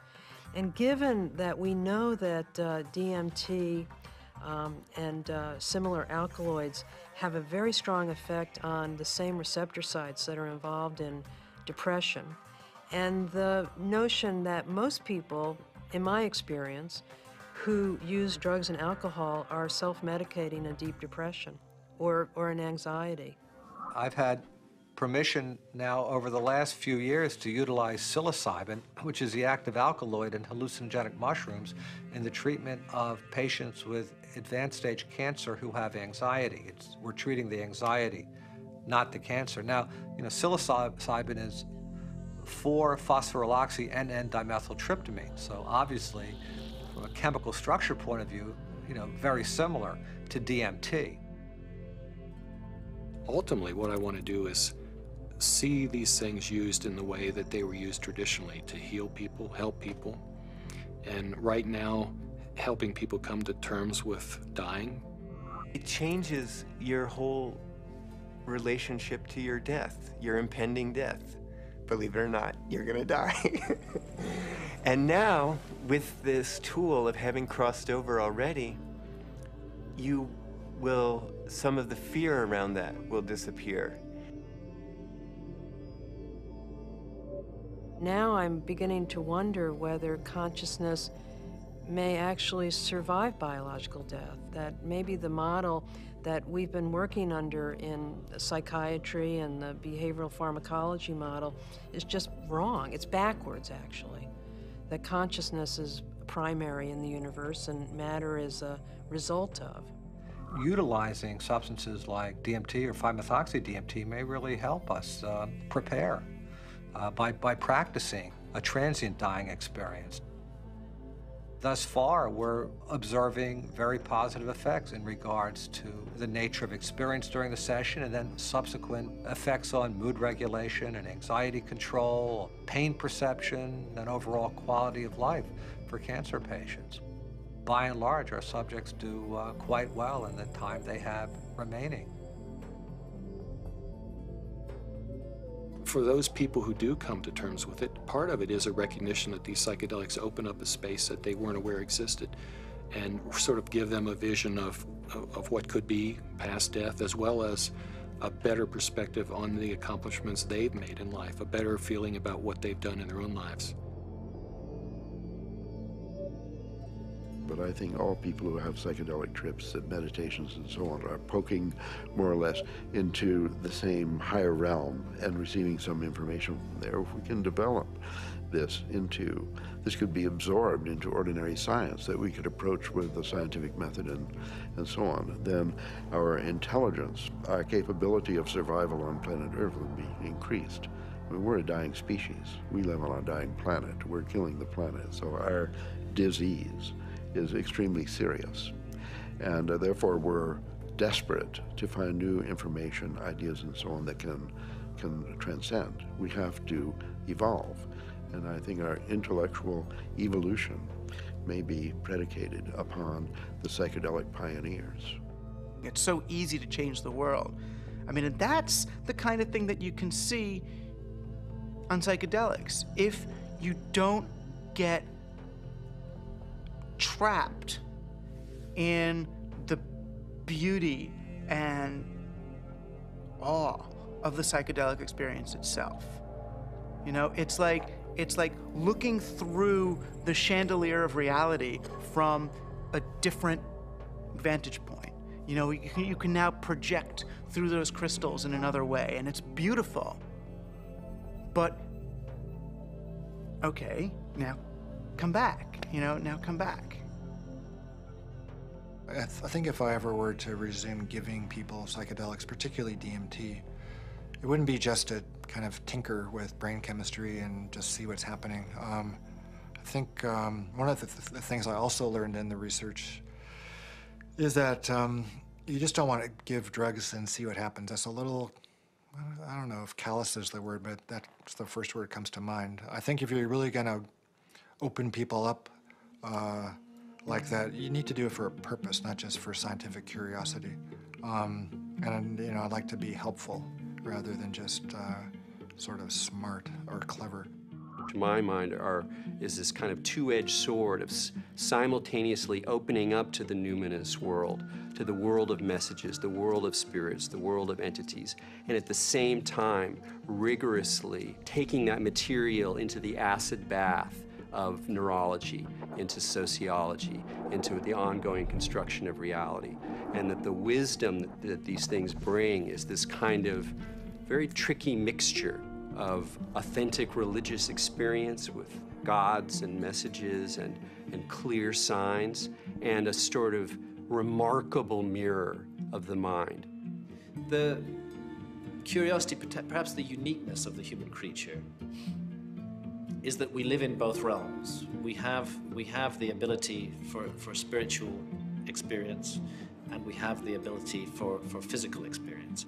And given that we know that uh, D M T um, and uh, similar alkaloids have a very strong effect on the same receptor sites that are involved in depression, and the notion that most people, in my experience, who use drugs and alcohol are self-medicating a deep depression or, or an anxiety. I've had permission now over the last few years to utilize psilocybin, which is the active alkaloid in hallucinogenic mushrooms, in the treatment of patients with advanced stage cancer who have anxiety. It's, we're treating the anxiety, not the cancer. Now, you know, psilocybin is four phosphoryloxy N N dimethyltryptamine, so obviously, from a chemical structure point of view, you know, very similar to D M T. Ultimately, what I want to do is see these things used in the way that they were used traditionally to heal people, help people, and right now, helping people come to terms with dying. It changes your whole relationship to your death, your impending death. Believe it or not, you're gonna die. And now, with this tool of having crossed over already, you will, some of the fear around that will disappear. Now I'm beginning to wonder whether consciousness may actually survive biological death, that maybe the model that we've been working under in psychiatry and the behavioral pharmacology model is just wrong. It's backwards, actually. That consciousness is primary in the universe and matter is a result of. Utilizing substances like D M T or five methoxy D M T may really help us uh, prepare uh, by, by practicing a transient dying experience. Thus far, we're observing very positive effects in regards to the nature of experience during the session and then subsequent effects on mood regulation and anxiety control, pain perception, and overall quality of life for cancer patients. By and large, our subjects do uh, quite well in the time they have remaining. For those people who do come to terms with it, part of it is a recognition that these psychedelics open up a space that they weren't aware existed and sort of give them a vision of, of what could be past death, as well as a better perspective on the accomplishments they've made in life, a better feeling about what they've done in their own lives. But I think all people who have psychedelic trips and meditations and so on are poking more or less into the same higher realm and receiving some information from there. If we can develop this into, this could be absorbed into ordinary science that we could approach with the scientific method and, and so on, then our intelligence, our capability of survival on planet Earth would be increased. I mean, we're a dying species. We live on a dying planet. We're killing the planet, so our disease is extremely serious, and uh, therefore we're desperate to find new information, ideas, and so on that can, can transcend. We have to evolve, and I think our intellectual evolution may be predicated upon the psychedelic pioneers. It's so easy to change the world. I mean, and that's the kind of thing that you can see on psychedelics. If you don't get trapped in the beauty and awe of the psychedelic experience itself. You know, it's like, it's like looking through the chandelier of reality from a different vantage point. You know, you can, you can now project through those crystals in another way, and it's beautiful. But, okay, now come back, you know, now come back. I, th I think if I ever were to resume giving people psychedelics, particularly D M T, it wouldn't be just to kind of tinker with brain chemistry and just see what's happening. Um, I think um, one of the, th the things I also learned in the research is that um, you just don't want to give drugs and see what happens. That's a little, I don't know if callous is the word, but that's the first word that comes to mind. I think if you're really gonna open people up uh, like that, you need to do it for a purpose, not just for scientific curiosity. Um, and, you know, I'd like to be helpful rather than just uh, sort of smart or clever. To my mind, are, is this kind of two-edged sword of s simultaneously opening up to the numinous world, to the world of messages, the world of spirits, the world of entities, and at the same time, rigorously taking that material into the acid bath of neurology, into sociology, into the ongoing construction of reality. And that the wisdom that these things bring is this kind of very tricky mixture of authentic religious experience with gods and messages and, and clear signs, and a sort of remarkable mirror of the mind. The curiosity, perhaps the uniqueness of the human creature, is that we live in both realms. We have, we have the ability for, for spiritual experience, and we have the ability for, for physical experience.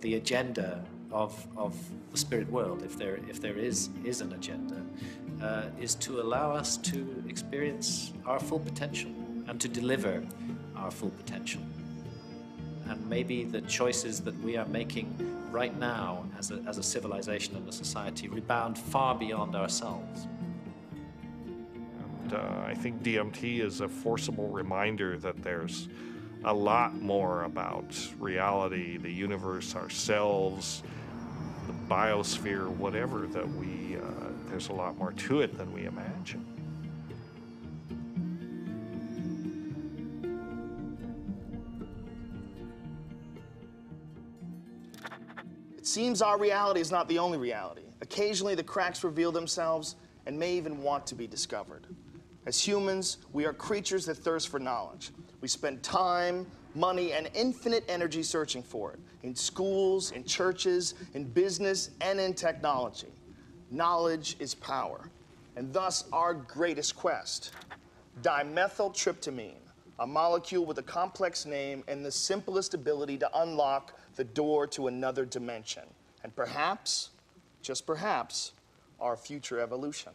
The agenda of, of the spirit world, if there, if there is, is an agenda, uh, is to allow us to experience our full potential and to deliver our full potential. And maybe the choices that we are making right now as a, as a civilization and a society rebound far beyond ourselves. And, uh, I think D M T is a forcible reminder that there's a lot more about reality, the universe, ourselves, the biosphere, whatever, that we, uh, there's a lot more to it than we imagine. It seems our reality is not the only reality. Occasionally, the cracks reveal themselves and may even want to be discovered. As humans, we are creatures that thirst for knowledge. We spend time, money, and infinite energy searching for it, in schools, in churches, in business, and in technology. Knowledge is power, and thus our greatest quest. Dimethyltryptamine, a molecule with a complex name and the simplest ability to unlock the door to another dimension, and perhaps, just perhaps, our future evolution.